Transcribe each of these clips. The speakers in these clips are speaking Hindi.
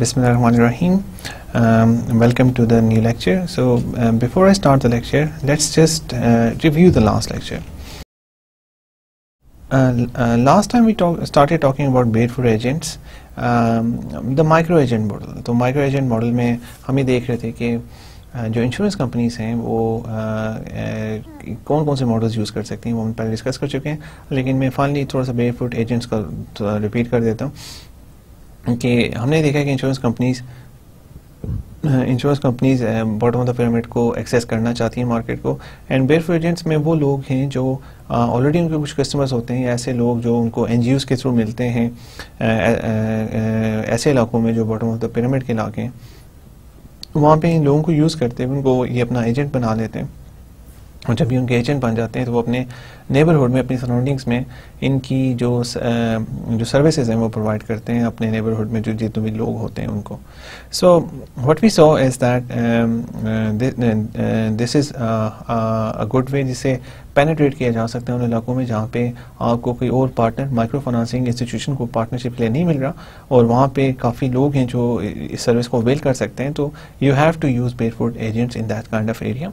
Bismillahirrahmanirrahim. Welcome to the new lecture. So before I start the lecture, let's just review the last lecture. Last time we started talking about Bayes-Fuller agents, the micro agent model. तो micro agent model में हम ये देख रहे थे कि जो इंश्योरेंस कंपनीज़ हैं वो कौन कौन से मॉडल्स यूज़ कर सकती हैं, वो हम पहले डिस्कस कर चुके हैं, लेकिन मैं फाइनली थोड़ा सा Bayes-Fuller एजेंट्स का रिपीट कर देता हूँ कि हमने देखा कि insurance companies bottom of the pyramid को एक्सेस करना चाहती हैं मार्केट को, एंड Bayes-Fuller एजेंट्स में वो लोग हैं जो ऑलरेडी उनके कुछ कस्टमर्स होते हैं, ऐसे लोग जो उनको एनजीओज के थ्रू मिलते हैं ऐसे इलाकों में जो बॉटम ऑफ द पिरामिड के इलाके हैं, वहाँ पे इन लोगों को यूज़ करते हुए उनको ये अपना एजेंट बना लेते हैं, और जब भी उनके एजेंट बन जाते हैं तो वो अपने नेबरहुड में, अपनी सराउंडिंग्स में इनकी जो सर्विसेज हैं वो प्रोवाइड करते हैं अपने नेबरहुड में जो जितने भी लोग होते हैं उनको. So what we saw is that this is a good way जिसे पेनिट्रेट किया जा सकता है उन इलाकों में जहाँ पे आपको कोई और पार्टनर, माइक्रो फाइनेंसिंग इंस्टीट्यूशन को पार्टनरशिप के लिए नहीं मिल रहा, और वहाँ पे काफ़ी लोग हैं जो इस सर्विस को अवेल कर सकते हैं. तो you have to use Bayes-Fuller agents in that kind of area.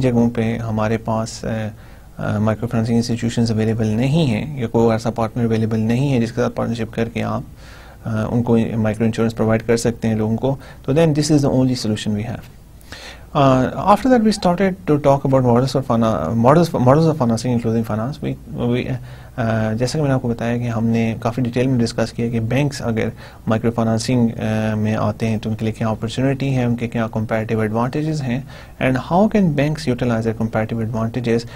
जगहों पे हमारे पास माइक्रो फाइनेंसिंग इंस्टीट्यूशंस अवेलेबल नहीं हैं या कोई ऐसा पार्टनर अवेलेबल नहीं है जिसके साथ पार्टनरशिप करके आप उनको माइक्रो इंश्योरेंस प्रोवाइड कर सकते हैं लोगों को, तो then this is the only solution we have. After that we started to talk about models of financing including finance. जैसा कि मैंने आपको बताया कि हमने काफ़ी डिटेल में डिस्कस किया कि बैंक्स अगर माइक्रो फाइनेंसिंग में आते हैं तो उनके लिए क्या अपॉर्चुनिटी है, उनके क्या कंपैरेटिव एडवांटेजेस हैं, and how can banks utilise their comparative advantages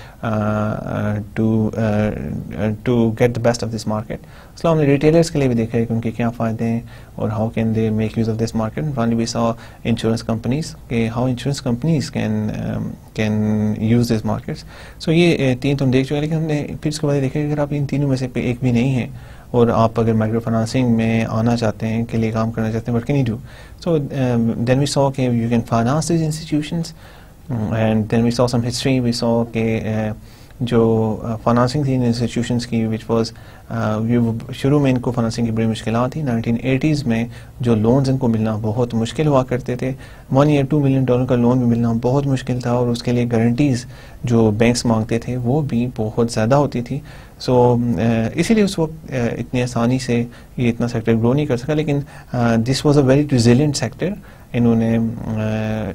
to get the best of this market. So हमने रिटेलर्स के लिए भी देखा है कि उनके क्या फ़ायदे हैं और how can they make use of this market. Finally we saw insurance companies के how insurance companies can use this markets. So ये तीन तो हम देख चुके हैं, लेकिन हमने फिर उसके बाद देखा अगर आप इन तीनों में से एक भी नहीं है और आप अगर माइक्रो फाइनेंसिंग में आना चाहते हैं, के लिए काम करना चाहते हैं, what can you do. So then we saw के you can finance this institutions, and then we saw some history. We saw के जो फाइनेंसिंग थी इन इंस्टीट्यूशंस की विच वॉज शुरू में इनको फाइनेंसिंग की बड़ी मुश्किल थी. 1980s में जो लोन्स इनको मिलना बहुत मुश्किल हुआ करते थे, 1 या 2 मिलियन डॉलर का लोन भी मिलना बहुत मुश्किल था, और उसके लिए गारंटीज़ जो बैंक्स मांगते थे वो भी बहुत ज़्यादा होती थी. सो इसीलिए उस वक्त इतनी आसानी से ये इतना सेक्टर ग्रो नहीं कर सका, लेकिन this was a very resilient sector. इन्होंने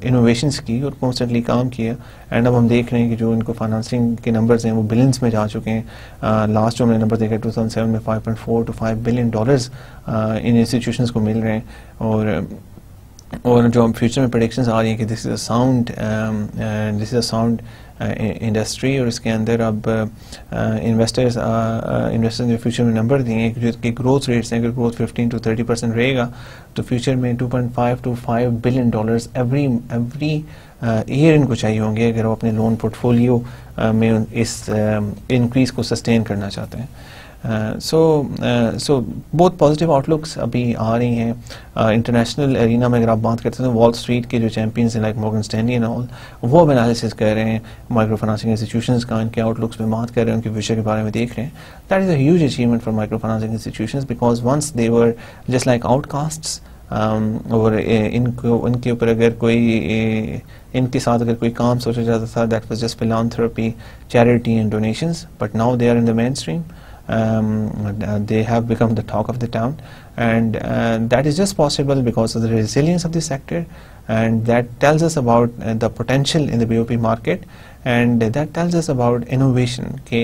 इनोवेशंस की और कॉन्स्टेंटली काम किया, एंड अब हम देख रहे हैं कि जो इनको फाइनेंसिंग के नंबर्स हैं वो बिलियंस में जा चुके हैं. लास्ट जो हमने नंबर देखा 2007 में 5.4 टू 5 बिलियन डॉलर्स इन इंस्टीट्यूशंस को मिल रहे हैं, और जो हम फ्यूचर में प्रेडिक्शंस आ रही हैं कि this is a sound industry, और इसके अंदर अब इन्वेस्टर्स ने फ्यूचर में नंबर दिए हैं कि जो ग्रोथ रेट्स हैं, अगर ग्रोथ 15 to 30% रहेगा तो फ्यूचर में 2.5 to 5 billion dollars every year इनको चाहिए होंगे अगर वो अपने लोन पोर्टफोलियो में इस इंक्रीज़ को सस्टेन करना चाहते हैं. सो बहुत पॉजिटिव आउटलुक्स अभी आ रही हैं. इंटरनेशनल एरिना में अगर आप बात करते हैं तो वॉल स्ट्रीट के जो चैम्पियंस हैं like Morgan Stanley and all, वो अब एनालिसिस कर रहे हैं माइक्रो फाइनेंसिंग इंस्टीट्यूशंस का, इनके आउटलुक्स में बात कर रहे हैं, उनके फ्यूचर के बारे में देख रहे हैं. That is a huge achievement for micro financing institutions, because once they were just like outcasts, और इनको उनके ऊपर अगर कोई इनके साथ अगर कोई काम सोचा जाता था that was just philanthropy, charity and donations, but now they are in the main stream. They have become the talk of the town, and that is just possible because of the resilience of the sector, and that tells us about the potential in the BOP market, and that tells us about innovation के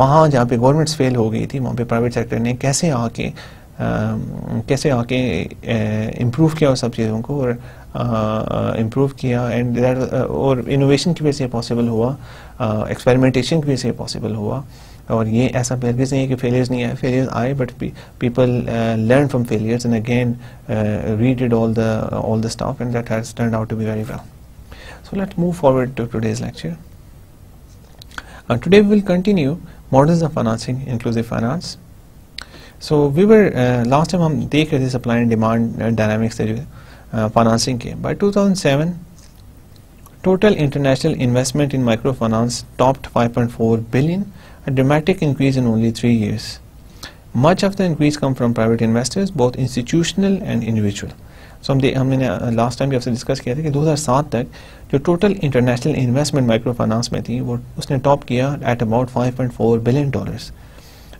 वहाँ जहाँ पे governments fail हो गई थी वहाँ पे private sector ने कैसे आके improve किया उन सब चीज़ों को और इम्प्रूव किया, एंड और इनोवेशन की वजह से पॉसिबल हुआ, एक्सपेरिमेंटेशन की वजह से पॉसिबल हुआ, और ये ऐसा बेरगेज नहीं है कि फेलियर्स नहीं आए, फेलियर्स आए, but people learn from failures and again read all the stuff and that has turned out to be very well. So let move forward to today's lecture. Today we will continue models of financing, inclusive finance. So we were last time हम देख रहे थे supply and demand dynamics से जो financing के. By 2007 total international investment in microfinance topped 5.4 billion, a dramatic increase in only 3 years. Much of the increase come from private investors, both institutional and individual. So हमने लास्ट टाइम भी आपसे डिस्कस किया था कि 2007 तक जो total international investment micro finance में थी वो उसने टॉप किया at about 5.4 billion dollars.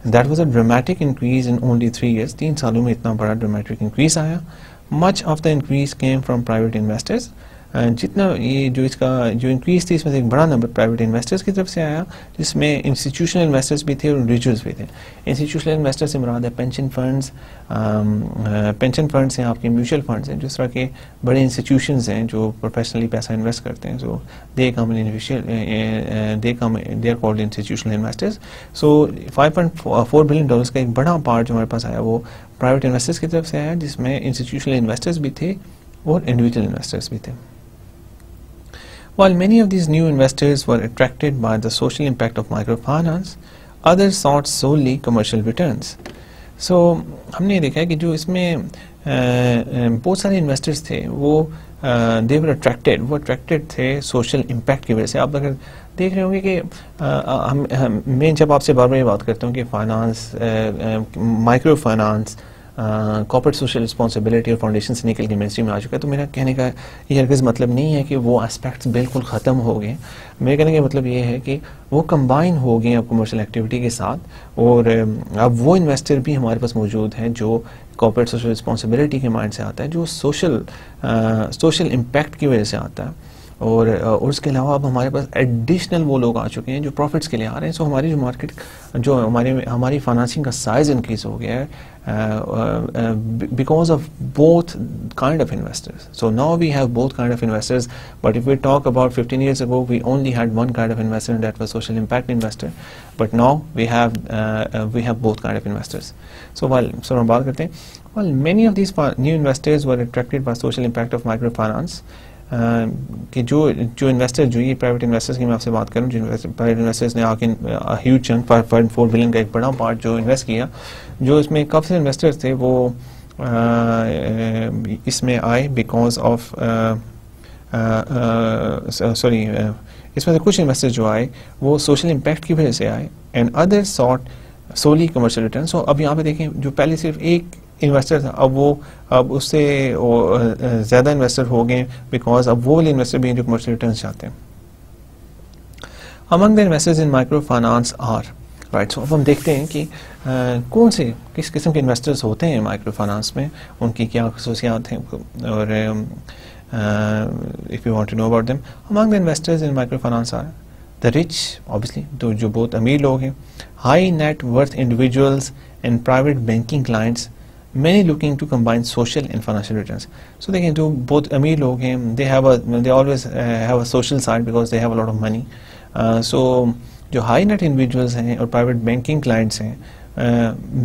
That was a dramatic increase in only 3 years. 3 सालों में इतना बड़ा ड्रामेटिक इंक्रीज आया. Much of the increase came from private investors. जितना ये जो इसका जो इंक्रीज थी इसमें से एक बड़ा नंबर प्राइवेट इन्वेस्टर्स की तरफ से आया, जिसमें इंस्टीट्यूशनल इन्वेस्टर्स भी थे और इंडिविजुअल्स भी थे. इंस्टीट्यूशनल इन्वेस्टर्स से मुराद है पेंशन फंड्स, हैं आपके म्यूचुअल फंड्स हैं, जिस तरह के बड़े इंस्टीट्यूशंस हैं जो प्रोफेशनली पैसा इन्वेस्ट करते हैं. So they are called institutional investors. So 5.4 billion dollars का एक बड़ा पार्ट जो हमारे पास आया वो प्राइवेट इन्वेस्टर्स की तरफ से आया, जिसमें इंस्टीट्यूशनल इन्वेस्टर्स भी थे और इंडिविजुअल इन्वेस्टर्स भी थे. While many of these new investors were attracted by the social impact of microfinance, others sought solely commercial returns. So हमने देखा है कि जो इसमें बहुत सारे इन्वेस्टर्स थे वो they were attracted, वो attracted थे social impact की वजह से. आप अगर देख रहे होंगे कि मैं जब आपसे बार बार ये बात करता हूँ कि finance, micro finance, corporate social responsibility और फाउंडेशन से निकल के मिनिस्ट्री में आ चुका है, तो मेरा कहने का ये हरगिज़ मतलब नहीं है कि वो एस्पेक्ट्स बिल्कुल ख़त्म हो गए. मेरे कहने का मतलब ये है कि वो कंबाइन हो गए अब कमर्शियल एक्टिविटी के साथ, और अब वो इन्वेस्टर भी हमारे पास मौजूद हैं जो कॉर्पोरेट सोशल रिस्पॉन्सिबिलिटी के माइंड से आता है, जो सोशल इम्पैक्ट की वजह से आता है, और उसके अलावा अब हमारे पास एडिशनल वो लोग आ चुके हैं जो प्रॉफिट्स के लिए आ रहे हैं. सो हमारी जो मार्केट जो हमारी फाइनेंसिंग का साइज़ इंक्रीज़ हो गया है because of both kind of investors. So now we have both kind of investors, but if we talk about 15 years ago we only had one kind of investor and that was social impact investor, but now we have both kind of investors. So हम बात करते हैं. Well many of these new investors were attracted by social impact of micro finance. कि जो इन्वेस्टर जो ये प्राइवेट इन्वेस्टर्स की मैं आपसे बात करूं, जो प्राइवेट इन्वेस्टर्स ने आके ह्यूज चंक 5.4 बिलियन का एक बड़ा पार्ट जो इन्वेस्ट किया, जो इसमें कब से इन्वेस्टर्स थे वो इसमें आए बिकॉज ऑफ इसमें से कुछ इन्वेस्टर्स जो आए वो सोशल इम्पैक्ट की वजह से आए and other sort solely commercial return. So अब यहाँ पे देखें जो पहले सिर्फ एक इन्वेस्टर था अब उससे ज़्यादा इन्वेस्टर हो गए बिकॉज अब वो वाले इन्वेस्टर भी हैं जो कमर्शियल रिटर्न चाहते हैं. Among the investors in micro finance are right. So अब हम देखते हैं कि कौन से किस किस्म के इन्वेस्टर्स होते हैं माइक्रो फाइनेंस में, उनकी क्या खसूसियात हैं, और if you want to know about them. Among the investors in micro finance are the rich, obviously तो जो बहुत अमीर लोग हैं, high net worth individuals and private banking clients, many looking to combine social and financial returns. So they can do both. Amir log hain, they always have a social side because they have a lot of money. So jo high net individuals hain aur private banking clients hain,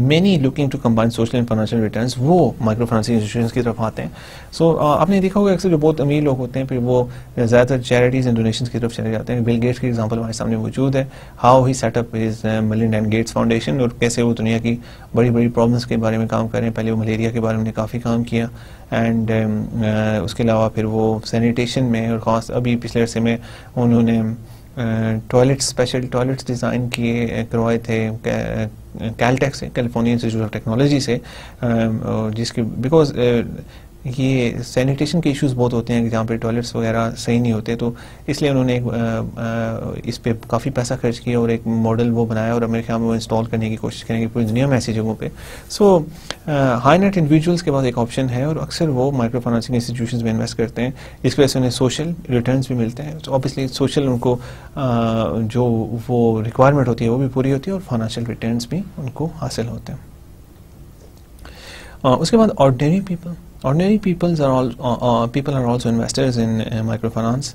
many looking to combine social and financial returns, वो माइक्रो फाइनेंस इंस्टीट्यूशन की तरफ आते हैं. सो आपने देखा होगा अक्सर जो बहुत अमीर लोग होते हैं फिर वो ज़्यादातर चैरिटीज़ एंड डोनेशन की तरफ चले जाते हैं. बिल गेट्स की एग्जांपल हमारे सामने मौजूद है, how he setup is Melinda and Gates foundation, और कैसे वो दुनिया की बड़ी बड़ी प्रॉब्लम्स के बारे में काम करें. पहले वो मलेरिया के बारे में काफ़ी काम किया एंड उसके अलावा फिर वो सैनिटेशन में, और ख़ास अभी पिछले अरसे में उन्होंने टॉयलेट्स, स्पेशल टॉयलेट्स डिज़ाइन किए करवाए थे कैलटेक से, कैलिफोर्निया इंस्टीट्यूट ऑफ टेक्नोलॉजी से, जिसके बिकॉज ये सैनिटेशन के इश्यूज़ बहुत होते हैं जहाँ पे टॉयलेट्स वगैरह सही नहीं होते, तो इसलिए उन्होंने इस पे काफ़ी पैसा खर्च किया और एक मॉडल वो बनाया और मेरे ख्याल में वो इंस्टॉल करने की कोशिश करेंगे पूरी दुनिया में ऐसी जगहों पे. सो हाई नेट इंडिविजुअल्स के पास एक ऑप्शन है और अक्सर वो माइक्रो फाइनेंसिंग इंस्टीट्यूशन में इन्वेस्ट करते हैं, जिसकी वजह से उन्हें सोशल रिटर्न भी मिलते हैं. ऑब्वियसली सोशल उनको जो वो रिक्वायरमेंट होती है वो भी पूरी होती है और फाइनेंशियल रिटर्न भी उनको हासिल होते हैं. उसके बाद ordinary people are also investors in microfinance.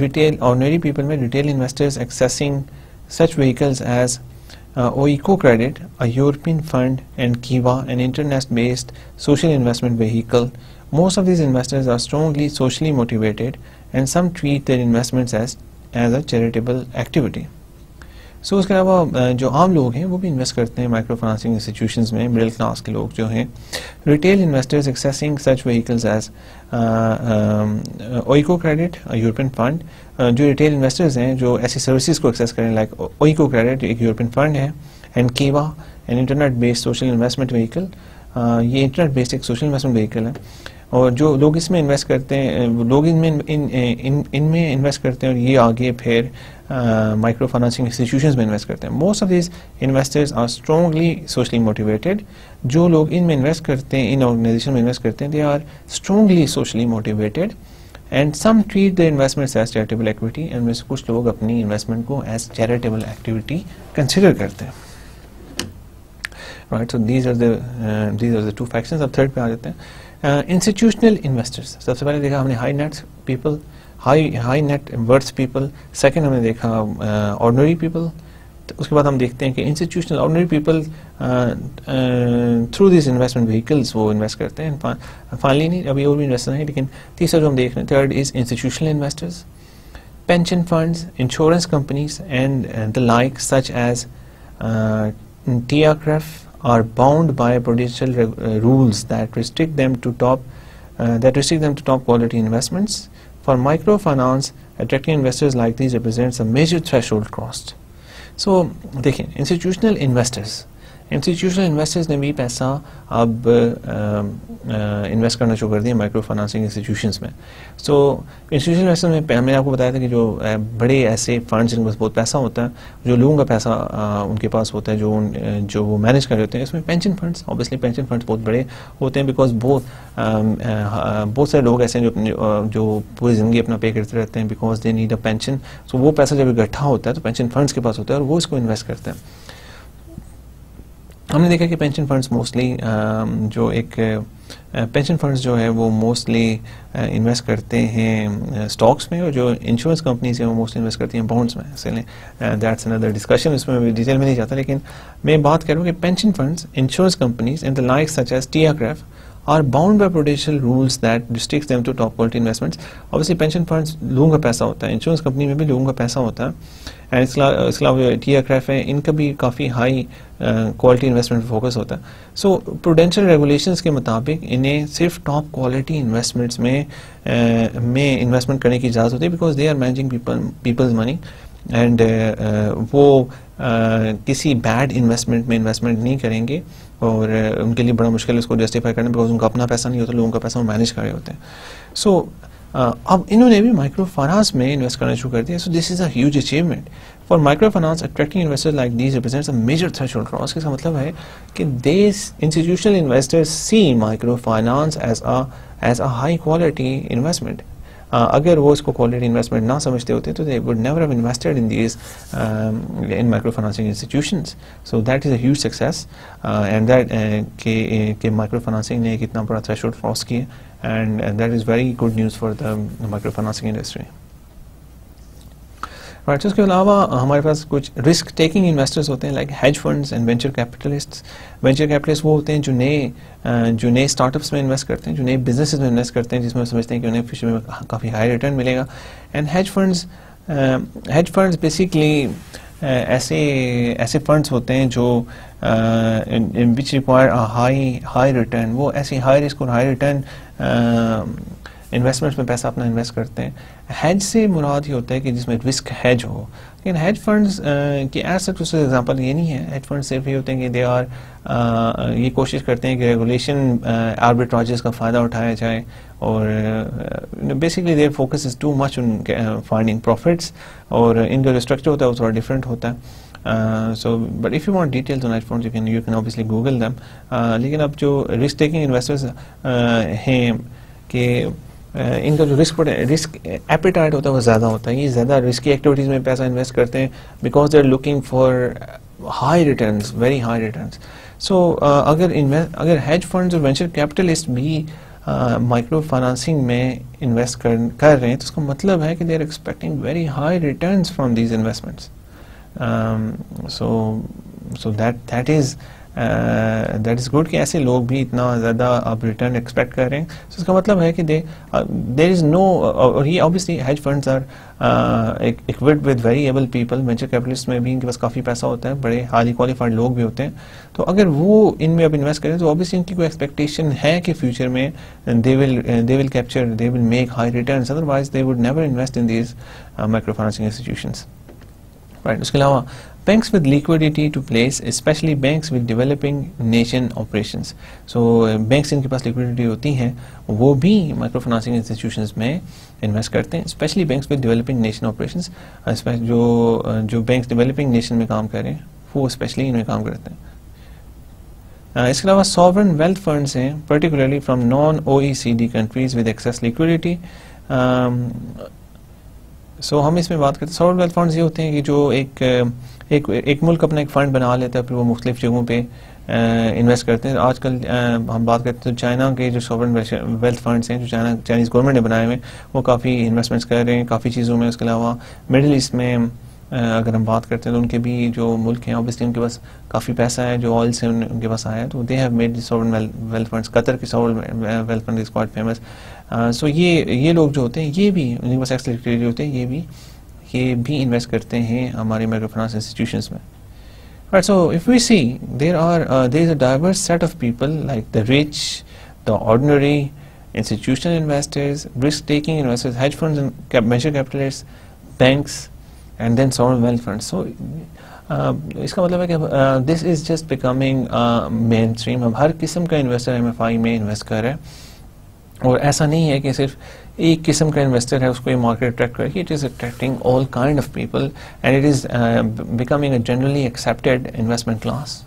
Retail ordinary people में retail investors accessing such vehicles as Oikocredit, a European fund, and Kiva, an internet-based social investment vehicle. Most of these investors are strongly socially motivated, and some treat their investments as a charitable activity. So उसके अलावा जो आम लोग हैं वो भी इन्वेस्ट करते हैं माइक्रो फाइनेंसिंग इंस्टीट्यूशंस में. मिडिल क्लास के लोग जो हैं, retail investors accessing such vehicles as Oikocredit, European fund. जो रिटेल इन्वेस्टर्स हैं जो ऐसी सर्विसेज को एक्सेस करें लाइक Oikocredit एक यूरोपियन फंड है, and Kiva an internet based social investment vehicle. ये इंटरनेट बेस्ड एक सोशल इन्वेस्टमेंट व्हीकल है, और जो लोग इसमें इन्वेस्ट करते हैं लोग इनमें इन्वेस्ट करते हैं और ये आगे फिर माइक्रो फाइनेंसिंग इंस्टीट्यूशंस में इन्वेस्ट करते हैं. Most of this investors are strongly socially motivated. जो लोग इनमें इन्वेस्ट करते हैं, इन ऑर्गेनाइजेशन में इन्वेस्ट करते हैं, they are strongly socially motivated and some treat the investments as charitable activity. And में से कुछ लोग अपनी इन्वेस्टमेंट को एज चैरिटेबल एक्टिविटी कंसिडर करते हैं. Right, so these are the two factions. अब थर्ड पे आ जाते हैं इंस्टीट्यूशनल इन्वेस्टर्स. सबसे पहले देखा हमने high net people, high net worth people. Second हमने देखा ऑर्डिनरी पीपल. उसके बाद हम देखते हैं कि institutional ordinary people through this investment vehicles वो इन्वेस्ट करते हैं. फाइनली नहीं, अभी और भी इन्वेस्टर्स हैं, लेकिन तीसरा जो हम देख रहे हैं, third is institutional investors, pension funds, insurance companies and the like such as TRF are bound by prudential rules that restrict them to top quality investments. For microfinance, attracting investors like these represents a major threshold cost. So, देखें institutional investors ने भी पैसा अब इन्वेस्ट करना शुरू कर दिया माइक्रो फाइनेंसिंग इंस्टीट्यूशंस में. सो इंस्टीट्यूशनल इन्वेस्टर में हमने आपको बताया था कि जो बड़े ऐसे फंड्स जिनके पास बहुत पैसा होता है, जो लोगों का पैसा उनके पास होता है, जो वो मैनेज कर रहे होते हैं, इसमें pension funds, obviously pension funds बहुत बड़े होते हैं बिकॉज बहुत सारे लोग ऐसे हैं जो पूरी ज़िंदगी अपना पे करते रहते हैं because they need a pension. So वो पैसा जब इकट्ठा होता है तो पेंशन फंड्स के पास होता है और वो इसको इन्वेस्ट करते हैं. हमने देखा कि पेंशन फंड्स मोस्टली जो है वो मोस्टली इन्वेस्ट करते हैं स्टॉक्स में, और जो इंश्योरेंस कंपनीज हैं वो मोस्टली इन्वेस्ट करती हैं बॉन्ड्स में. इसलिए दैट्स अनदर डिस्कशन, इसमें डिटेल में नहीं जाता, लेकिन मैं बात कर रहा हूँ कि pension funds, insurance companies and the like such as TRF are bound by prudential rules that restricts them to top quality investments. Obviously pension funds लोगों का पैसा होता है, इंश्योरेंस कंपनी में भी लोगों का पैसा होता है, एंड इसके अलावा TRF है, इनका भी काफ़ी हाई क्वालिटी इन्वेस्टमेंट पर फोकस होता है. सो प्रूडेंशियल रेगुलेशंस के मुताबिक इन्हें सिर्फ टॉप क्वालिटी इन्वेस्टमेंट्स में इन्वेस्टमेंट करने की इजाज़त होती है because they are managing people's money, and वो किसी बैड इन्वेस्टमेंट में इन्वेस्टमेंट नहीं करेंगे, और उनके लिए बड़ा मुश्किल है उसको जस्टिफाई करना बिकॉज उनका अपना पैसा नहीं होता, लोगों का पैसा वो मैनेज कर रहे होते हैं. सो अब इन्होंने भी माइक्रो फाइनेंस में इन्वेस्ट करना शुरू कर दिया. So this is a huge achievement for micro finance. Attracting investors like these represents a major threshold cross. इसका मतलब है कि this institutional investors see micro finance as a high quality investment. अगर वो इसको क्वालिटी इन्वेस्टमेंट ना समझते होते तो they would never have invested in micro financing institutions. So that is a huge success, and that micro financing ने एक इतना बड़ा थ्रेशोल्ड क्रॉस किया, and that is very good news for the micro financing industry. Right, उसके अलावा हमारे पास कुछ रिस्क टेकिंग इन्वेस्टर्स होते हैं like hedge funds and venture capitalists. Venture capitalist वो होते हैं जो नए स्टार्टअप्स में इन्वेस्ट करते हैं, जो नए बिजनेसेस में इन्वेस्ट करते हैं जिसमें समझते हैं कि उन्हें फ्यूचर में काफ़ी हाई रिटर्न मिलेगा. एंड हेज फंड्स बेसिकली ऐसे फंड्स होते हैं जो विच रिक्वायर हाई रिटर्न. वो ऐसे हाई रिस्क और हाई रिटर्न इन्वेस्टमेंट्स में पैसा अपना इन्वेस्ट करते हैं. हेज से मुराद ये होता है कि जिसमें रिस्क हेज हो, लेकिन हेज फंड्स की एज सच उससे एग्जाम्पल ये नहीं है. हेज फंड सिर्फ ये होते हैं कि दे आर ये कोशिश करते हैं कि रेगुलेशन आर्बिट्राजेस का फ़ायदा उठाया जाए, और basically their focus is too much on finding profits, और इनका जो स्ट्रक्चर होता है वो थोड़ा डिफरेंट होता है. So but if you want details on hedge funds you can obviously Google them. लेकिन अब जो रिस्क टेकिंग इन्वेस्टर्स हैं कि इनका जो रिस्क एपेटाइट होता है वो ज़्यादा होता है. ये ज़्यादा रिस्की एक्टिविटीज़ में पैसा इन्वेस्ट करते हैं because they are looking for high returns, very high returns. So अगर हेज फंड्स और वेंचर कैपिटलिस्ट भी माइक्रो फाइनेंसिंग में इन्वेस्ट कर रहे हैं तो उसका मतलब है कि they are expecting very high returns from these investments. so that is good कि ऐसे लोग भी इतना ज़्यादा आप रिटर्न एक्सपेक्ट कर रहे हैं. तो इसका मतलब है कि देर इज़ नो, और ये obviously hedge funds are equipped with very able people. Venture capitalist में भी इनके पास काफ़ी पैसा होता है, बड़े हाईली क्वालिफाइड लोग भी होते हैं. तो अगर वो इनमें अब इन्वेस्ट करें तो ऑब्वियसली इनकी कोई एक्सपेक्टेशन है कि फ्यूचर में they will capture, they will make high return, otherwise they would never invest in these micro financing institutions. Right. उसके अलावा banks with liquidity to place, especially banks with developing nation operations. So banks इनके पास liquidity होती हैं, वो भी micro financing institutions में इन्वेस्ट करते हैं, especially banks with developing nation operations. जो banks developing nation में काम कर रहे हैं वो especially इनमें काम करते हैं. इसके अलावा sovereign wealth funds हैं, particularly from non-OECD countries with excess liquidity. सो हम इसमें बात करते हैं, सॉवरेन वेल्थ फंड्स ये होते हैं कि जो एक मुल्क अपना एक फ़ंड बना लेता है, फिर वो मुख्तलिफ जगहों पे इन्वेस्ट करते हैं. आजकल हम बात करते हैं तो चाइना के जो सॉवरेन वेल्थ फंड्स हैं जो चाइनीज़ गवर्नमेंट ने बनाए हुए, वो काफ़ी इन्वेस्टमेंट्स कर रहे हैं काफ़ी चीज़ों में. उसके अलावा मिडिल ईस्ट में अगर हम बात करते हैं तो उनके भी जो मुल्क हैं ऑब्वियसली उनके पास काफ़ी पैसा है जो ऑयल से उनके पास आया है, तो they have made sovereign wealth funds. Qatar के sovereign wealth fund is quite famous. So ये लोग जो होते हैं ये भी उनके पास एक्सेस लिक्विडिटी होते हैं, ये भी इन्वेस्ट करते हैं हमारे माइक्रो फाइनेंस इंस्टीट्यूशंस में. Right. So if we see there is a diverse set of people like the rich, the ordinary, institutional investors, risk taking investors, hedge funds and major capitalist, banks and then sovereign wealth funds. So इसका मतलब है कि this is just becoming mainstream. अब हर किस्म का इन्वेस्टर MFI में इन्वेस्ट कर रहा है, और ऐसा नहीं है कि सिर्फ एक किस्म का इन्वेस्टर है उसको ये मार्केट अट्रैक्ट करके. It is attracting all kind of people and it is becoming a generally accepted investment class.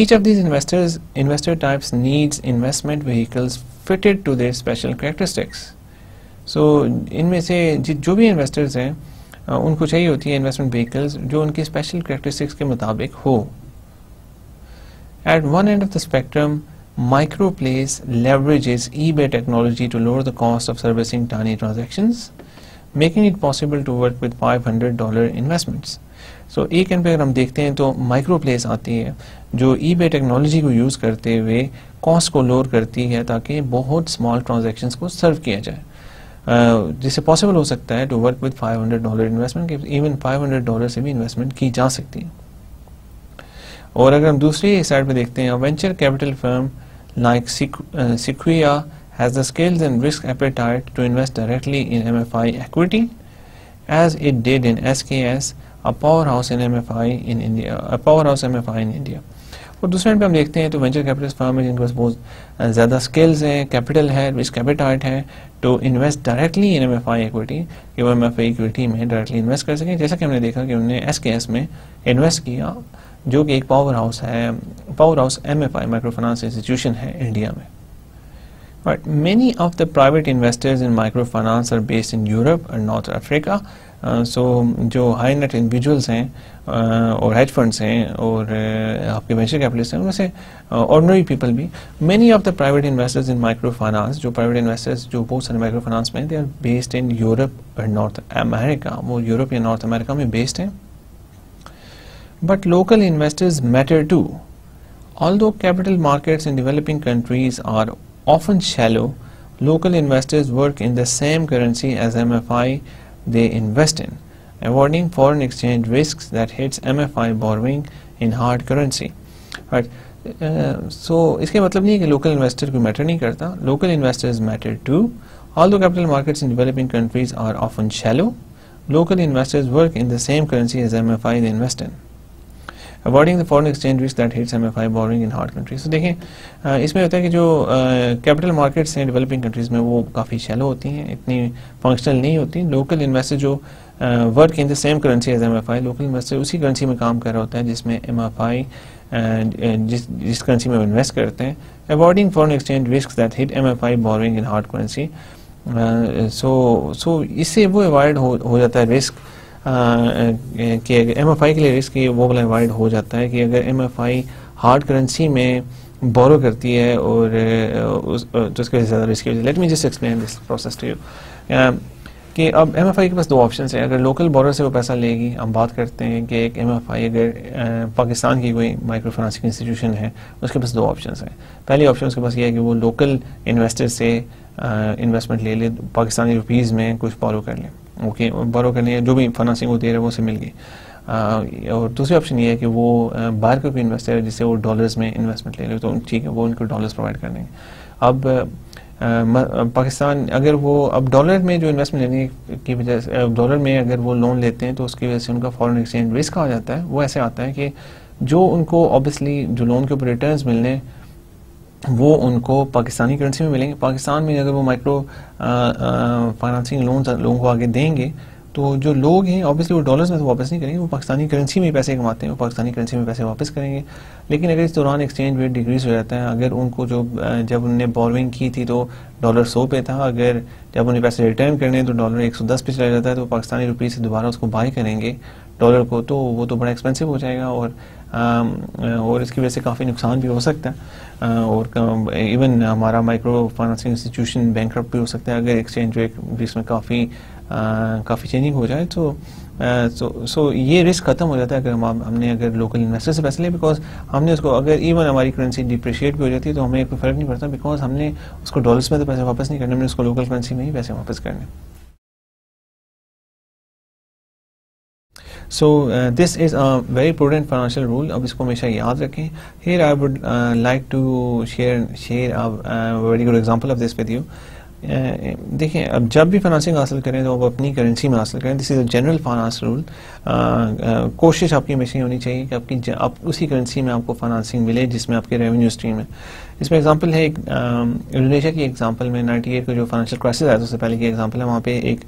Each of these investor types needs investment vehicles fitted to their special characteristics. So इनमें से जो भी इन्वेस्टर्स हैं उनको चाहिए होती है इन्वेस्टमेंट व्हीकल्स जो उनके स्पेशल करैक्टरिस्टिक्स के मुताबिक हो. At one end of the spectrum MicroPlace leverages eBay technology to lower the cost of servicing tiny transactions, making it possible to work with $500 investments. So एक एंड पे अगर हम देखते हैं तो माइक्रो प्लेस आती है जो ईबे टेक्नोलॉजी को यूज़ करते हुए कॉस्ट को लोअर करती है ताकि बहुत स्मॉल ट्रांजेक्शन्स को सर्व किया जाए, जिससे पॉसिबल हो सकता है to work with $500 investment. Even $500 से भी इन्वेस्टमेंट की जा सकती है. और अगर हम दूसरी साइड पे देखते हैं, venture capital firm like Sequoia has the skills and risk appetite to invest directly in MFI equity as it did in SKS, a power house MFI in India. और दूसरे एंड पे हम देखते हैं तो वेंचर कैपिटलिस्ट फर्म है जिनके पास बहुत ज़्यादा स्किल्स हैं, कैपिटल है, रिस्क एपेटाइट है to invest directly in MFI equity, कि वो MFI इक्विटी में डायरेक्टली इन्वेस्ट कर सकें. जैसा कि हमने देखा कि उन्होंने SKS में इन्वेस्ट किया जो कि एक power house MFI micro finance institution है इंडिया में. But many of the private investors in micro finance are based in Europe और नॉर्थ अफ्रीका. सो जो हाई नेट इंडिविजुअल्स हैं और हेज फंड्स हैं और आपके वेंचर कैपिटलिस्ट हैं, उनमें से ऑर्डिनरी पीपल भी, many of the private investors in micro finance, जो प्राइवेट इन्वेस्टर्स जो बहुत सारे माइक्रो फाइनेंस में, they are based in Europe और नॉर्थ अमेरिका. वो यूरोप या नॉर्थ अमेरिका में बेस्ड हैं. But local investors matter too. Although capital markets in developing countries are often shallow, local investors work in the same currency as MFI they invest in, avoiding foreign exchange risks that hits MFI borrowing in hard currency. Right. So इसके मतलब नहीं है कि local investor को matter नहीं करता. Local investors matter too. Although capital markets in developing countries are often shallow, local investors work in the same currency as MFI they invest in, avoiding the foreign exchange risk that hits MFI borrowing in hard countries. So देखें इसमें होता है कि जो कैपिटल मार्केट्स हैं डेवलपिंग कंट्रीज़ में वो काफ़ी शैलो होती हैं, इतनी फंक्शनल नहीं होती. लोकल इन्वेस्टर जो work in the same currency as MFI, local investor उसी करेंसी में काम कर रहा होता है जिसमें MFI जिस करेंसी में इन्वेस्ट करते हैं, avoiding foreign exchange risk that hit MFI borrowing in hard currency. So इससे वो अवॉइड हो जाता है रिस्क कि MFI के लिए रिस्क वो वाला अवॉइड हो जाता है कि अगर MFI हार्ड करेंसी में बोरो करती है और तो उसके ज़्यादा risk. Let me just explain this process to you. कि अब एमएफआई के पास दो ऑप्शन हैं। अगर लोकल बॉर्डर से वो पैसा लेगी, हम बात करते हैं कि एक एमएफआई अगर पाकिस्तान की कोई माइक्रो फाइनेंसिंग इंस्टीट्यूशन है, उसके पास दो ऑप्शंस हैं। पहली ऑप्शन उसके पास ये है कि वो लोकल इन्वेस्टर से इन्वेस्टमेंट ले ले, पाकिस्तानी रुपीज़ में कुछ बॉरो कर ले, ओके बॉरो कर ले, जो भी फाइनेंसिंग वो दे रहे हैं वो उसे मिल गई। और दूसरी ऑप्शन ये है कि वो बाहर का कोई इन्वेस्टर है जिससे वो डॉलर्स में इन्वेस्टमेंट ले ले, तो ठीक है वो उनको डॉलर्स प्रोवाइड कर देंगे। अब पाकिस्तान अगर वो अब डॉलर में जो इन्वेस्टमेंट लेने की वजह से डॉलर में अगर वो लोन लेते हैं तो उसकी वजह से उनका फॉरेन एक्सचेंज रिस्क आ जाता है। वो ऐसे आता है कि जो उनको ऑब्वियसली जो लोन के ऊपर रिटर्न्स मिलने वो उनको पाकिस्तानी करेंसी में मिलेंगे। पाकिस्तान में अगर वो माइक्रो फाइनेंसिंग लोन लोगों को आगे देंगे तो जो लोग हैं ऑब्वियसली वो डॉलर्स में तो वापस नहीं करेंगे, वो पाकिस्तानी करेंसी में पैसे कमाते हैं, वो पाकिस्तानी करेंसी में पैसे वापस करेंगे। लेकिन अगर इस दौरान एक्सचेंज रेट डिक्रीज हो जाता है, अगर उनको जो जब उनने बॉर्विंग की थी तो डॉलर 100 पे था, अगर जब उन्हें पैसे रिटर्न करने तो डॉलर 110 पे चला जाता है, तो पाकिस्तानी रुपये से दोबारा उसको बाई करेंगे डॉलर को, तो वो तो बड़ा एक्सपेंसिव हो जाएगा और इसकी वजह से काफ़ी नुकसान भी हो सकता है और इवन हमारा माइक्रो फाइनेंसिंग इंस्टीट्यूशन बैंकक्रप्ट भी हो सकता है अगर एक्सचेंज रेट इसमें काफ़ी चेंजिंग हो जाए। तो ये रिस्क खत्म हो जाता है अगर हमने लोकल इन्वेस्टर से पैसे लिए, बिकॉज हमने उसको अगर इवन हमारी करेंसी डिप्रिशिएट भी हो जाती है तो हमें कोई फ़र्क नहीं पड़ता, बिकॉज हमने उसको डॉलर्स में तो पैसे वापस नहीं करने, हमने उसको लोकल करेंसी में ही पैसे वापस करने। So this is a very prudent financial rule. अब इसको हमेशा याद रखें। Here I would like to share a very good example of this with you. देखें अब जब भी फाइनेंसिंग हासिल करें तो आप अपनी करेंसी में हासिल करें। This is a general finance rule. कोशिश आपकी हमेशा होनी चाहिए कि आपकी आप उसी करेंसी में आपको फाइनेंसिंग मिले जिसमें आपके रेवेन्यू स्ट्रीम है। इसमें एग्जांपल है एक इंडोनेशिया की एग्जांपल में 98 का जो फाइनेंशियल क्राइसिस आया था उससे पहले की एग्जांपल है। वहाँ पे एक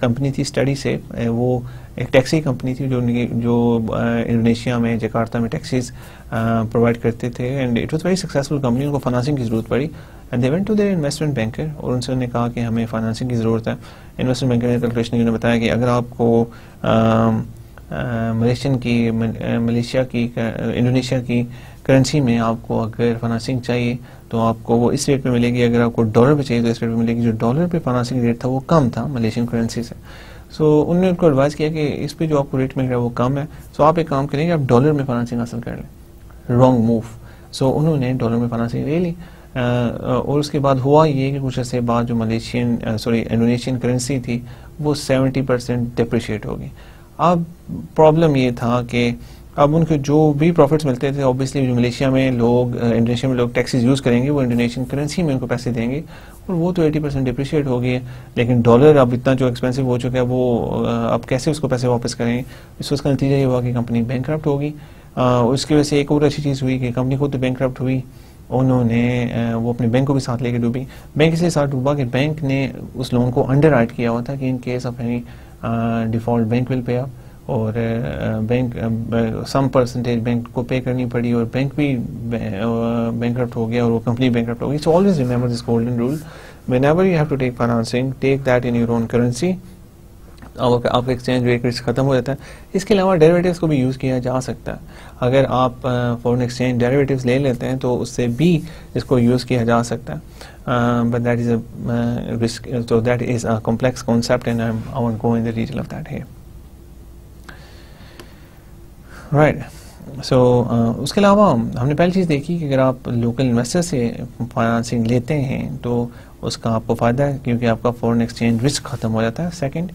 कंपनी थी स्टडी से, वो एक टैक्सी कंपनी थी जो इंडोनेशिया में जकार्ता में टैक्सीज प्रोवाइड करते थे and it was very successful company. उनको फाइनेंसिंग की ज़रूरत पड़ी and they went to their investment banker और उनसे उन्होंने कहा कि हमें फाइनेंसिंग की ज़रूरत है। इन्वेस्टमेंट बैंकर ने कैलकुलेशन उन्होंने बताया कि अगर आपको इंडोनेशिया की करेंसी में आपको अगर फाइनेंसिंग चाहिए तो आपको वो इस रेट पे मिलेगी, अगर आपको डॉलर पे चाहिए तो इस रेट पे मिलेगी। जो डॉलर पे फाइनेंसिंग रेट था वो कम था मलेशियन करेंसी से, सो उन्होंने उनको एडवाइस किया कि इस पे जो आपको रेट मिल रहा है वो कम है, सो आप एक काम करेंगे आप डॉलर में फाइनेंसिंग हासिल कर लें। Wrong move. सो उन्होंने डॉलर में फाइनेंसिंग ले ली और उसके बाद हुआ ये कि कुछ अर्से बाद जो इंडोनेशियन करेंसी थी वो 70% डिप्रिशिएट हो गई। अब प्रॉब्लम ये था कि अब उनको जो भी प्रॉफिट्स मिलते थे ऑब्वियसली जो मलेशिया में लोग इंडोनेशिया में लोग टैक्सीज यूज़ करेंगे वो इंडोनेशियन करेंसी में उनको पैसे देंगे और वो तो 80% डिप्रिशिएट हो गई है, लेकिन डॉलर अब इतना जो एक्सपेंसिव हो चुका है वो अब कैसे उसको पैसे वापस करेंगे। इससे उसका नतीजा ये हुआ कि कंपनी बैंकक्रप्ट होगी। उसकी वजह से एक और अच्छी चीज़ हुई कि कंपनी खुद तो बैंकक्रप्ट हुई, उन्होंने वो अपने बैंक को भी साथ लेके डूबी। बैंक इसलिए साथ डूबा कि बैंक ने उस लोन को अंडरराइट किया हुआ था कि in case of any default bank will pay up और बैंक सम परसेंटेज बैंक को पे करनी पड़ी और बैंक भी बैंकक्रप्ट हो गया और वो कंपनी बैंकक्रप्ट हो गई। So always remember this golden rule, whenever you have to take financing take that in your own currency. आपका एक्सचेंज रेट रिस्क खत्म हो जाता है। इसके अलावा डेरिवेटिव्स को भी यूज़ किया जा सकता है। अगर आप फॉरेन एक्सचेंज डेरिवेटिव्स ले लेते हैं तो उससे भी इसको यूज़ किया जा सकता है, but that is a risk, तो that is a complex concept and I won't go in the detail of that here. Right, सो उसके अलावा हमने पहली चीज़ देखी कि अगर आप लोकल इन्वेस्टर से फाइनेंसिंग लेते हैं तो उसका आपको फ़ायदा है क्योंकि आपका फॉरेन एक्सचेंज रिस्क खत्म हो जाता है। Second,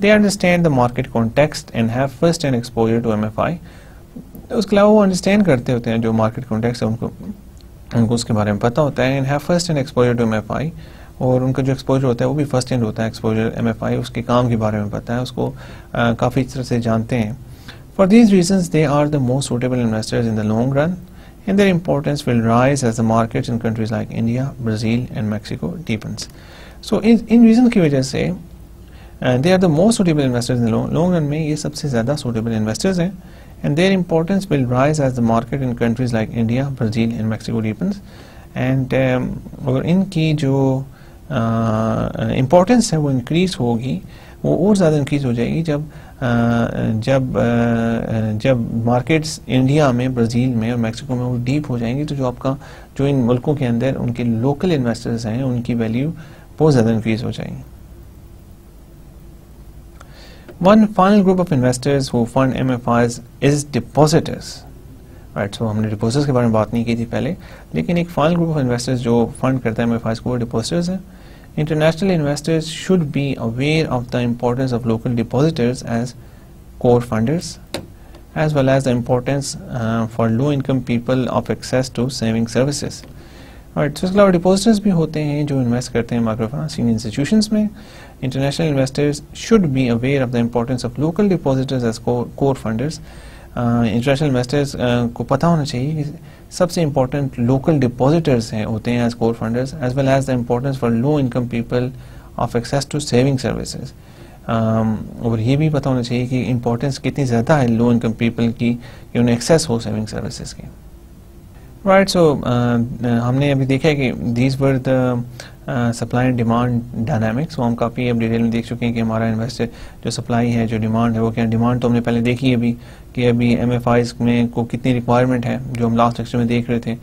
they understand the market context and have first and exposure to MFI. उसके अलावा वो अंडरस्टैंड करते होते हैं जो मार्केट कॉन्टेक्स्ट है, उनको उसके बारे में पता होता है and have first and exposure to MFI और उनका जो एक्सपोजर होता है वो भी फर्स्ट एंड होता है। एक्सपोजर एमएफआई उसके काम के बारे में पता है, उसको काफ़ी तरह से जानते हैं। For these reasons, they are the most suitable investors in the long run, and their importance will rise as the markets in countries like India, Brazil, and Mexico deepens. So, in reasons की वजह से, they are the most suitable investors in the long run में ये सबसे ज़्यादा suitable investors हैं, and their importance will rise as the market in countries like India, Brazil, and Mexico deepens. And और इनकी जो importance है वो increase होगी, वो और ज़्यादा इंक्रीज हो जाएगी जब मार्केट्स इंडिया में, ब्राज़ील में और मेक्सिको में वो डीप हो जाएंगी, तो जो इन मुल्कों के अंदर उनके लोकल इन्वेस्टर्स हैं उनकी वैल्यू बहुत ज़्यादा इंक्रीज हो जाएगी। One final group of investors who fund MFIs is depositors. Right so हमने डिपोजिटर्स के बारे में बात नहीं की थी पहले, लेकिन एक फाइनल ग्रुप ऑफ इन्वेस्टर्स जो फंड करता है MFIs को डिपोजिटर्स हैं. International investors should be aware of the importance of local depositors as core funders as well as the importance for low income people of access to saving services. Right so इसके अलावा डिपोजिटर्स भी होते हैं जो इन्वेस्ट करते हैं माइक्रो फाइनेंसिंग इंस्टीट्यूशंस में. International investors should be aware of the importance of local depositors as core funders. International investors को पता होना चाहिए कि सबसे इम्पोर्टेंट लोकल डिपॉजिटर्स हैं होते हैं as core funders as well as the importance for low income people of access to saving services. और ये भी पता होना चाहिए कि इम्पोर्टेंस कितनी ज़्यादा है लो इनकम पीपल की कि उन्हें एक्सेस हो सेविंग सर्विसेज की. राइट सो हमने अभी देखा है कि these were the supply and demand dynamics. वो हम काफ़ी अब डिटेल में देख चुके हैं कि हमारा इन्वेस्टर जो सप्लाई है जो डिमांड है वो क्या. डिमांड तो हमने पहले देखी है अभी कि अभी MFIs में को कितनी रिक्वायरमेंट है जो हम लास्ट लेक्चर में देख रहे थे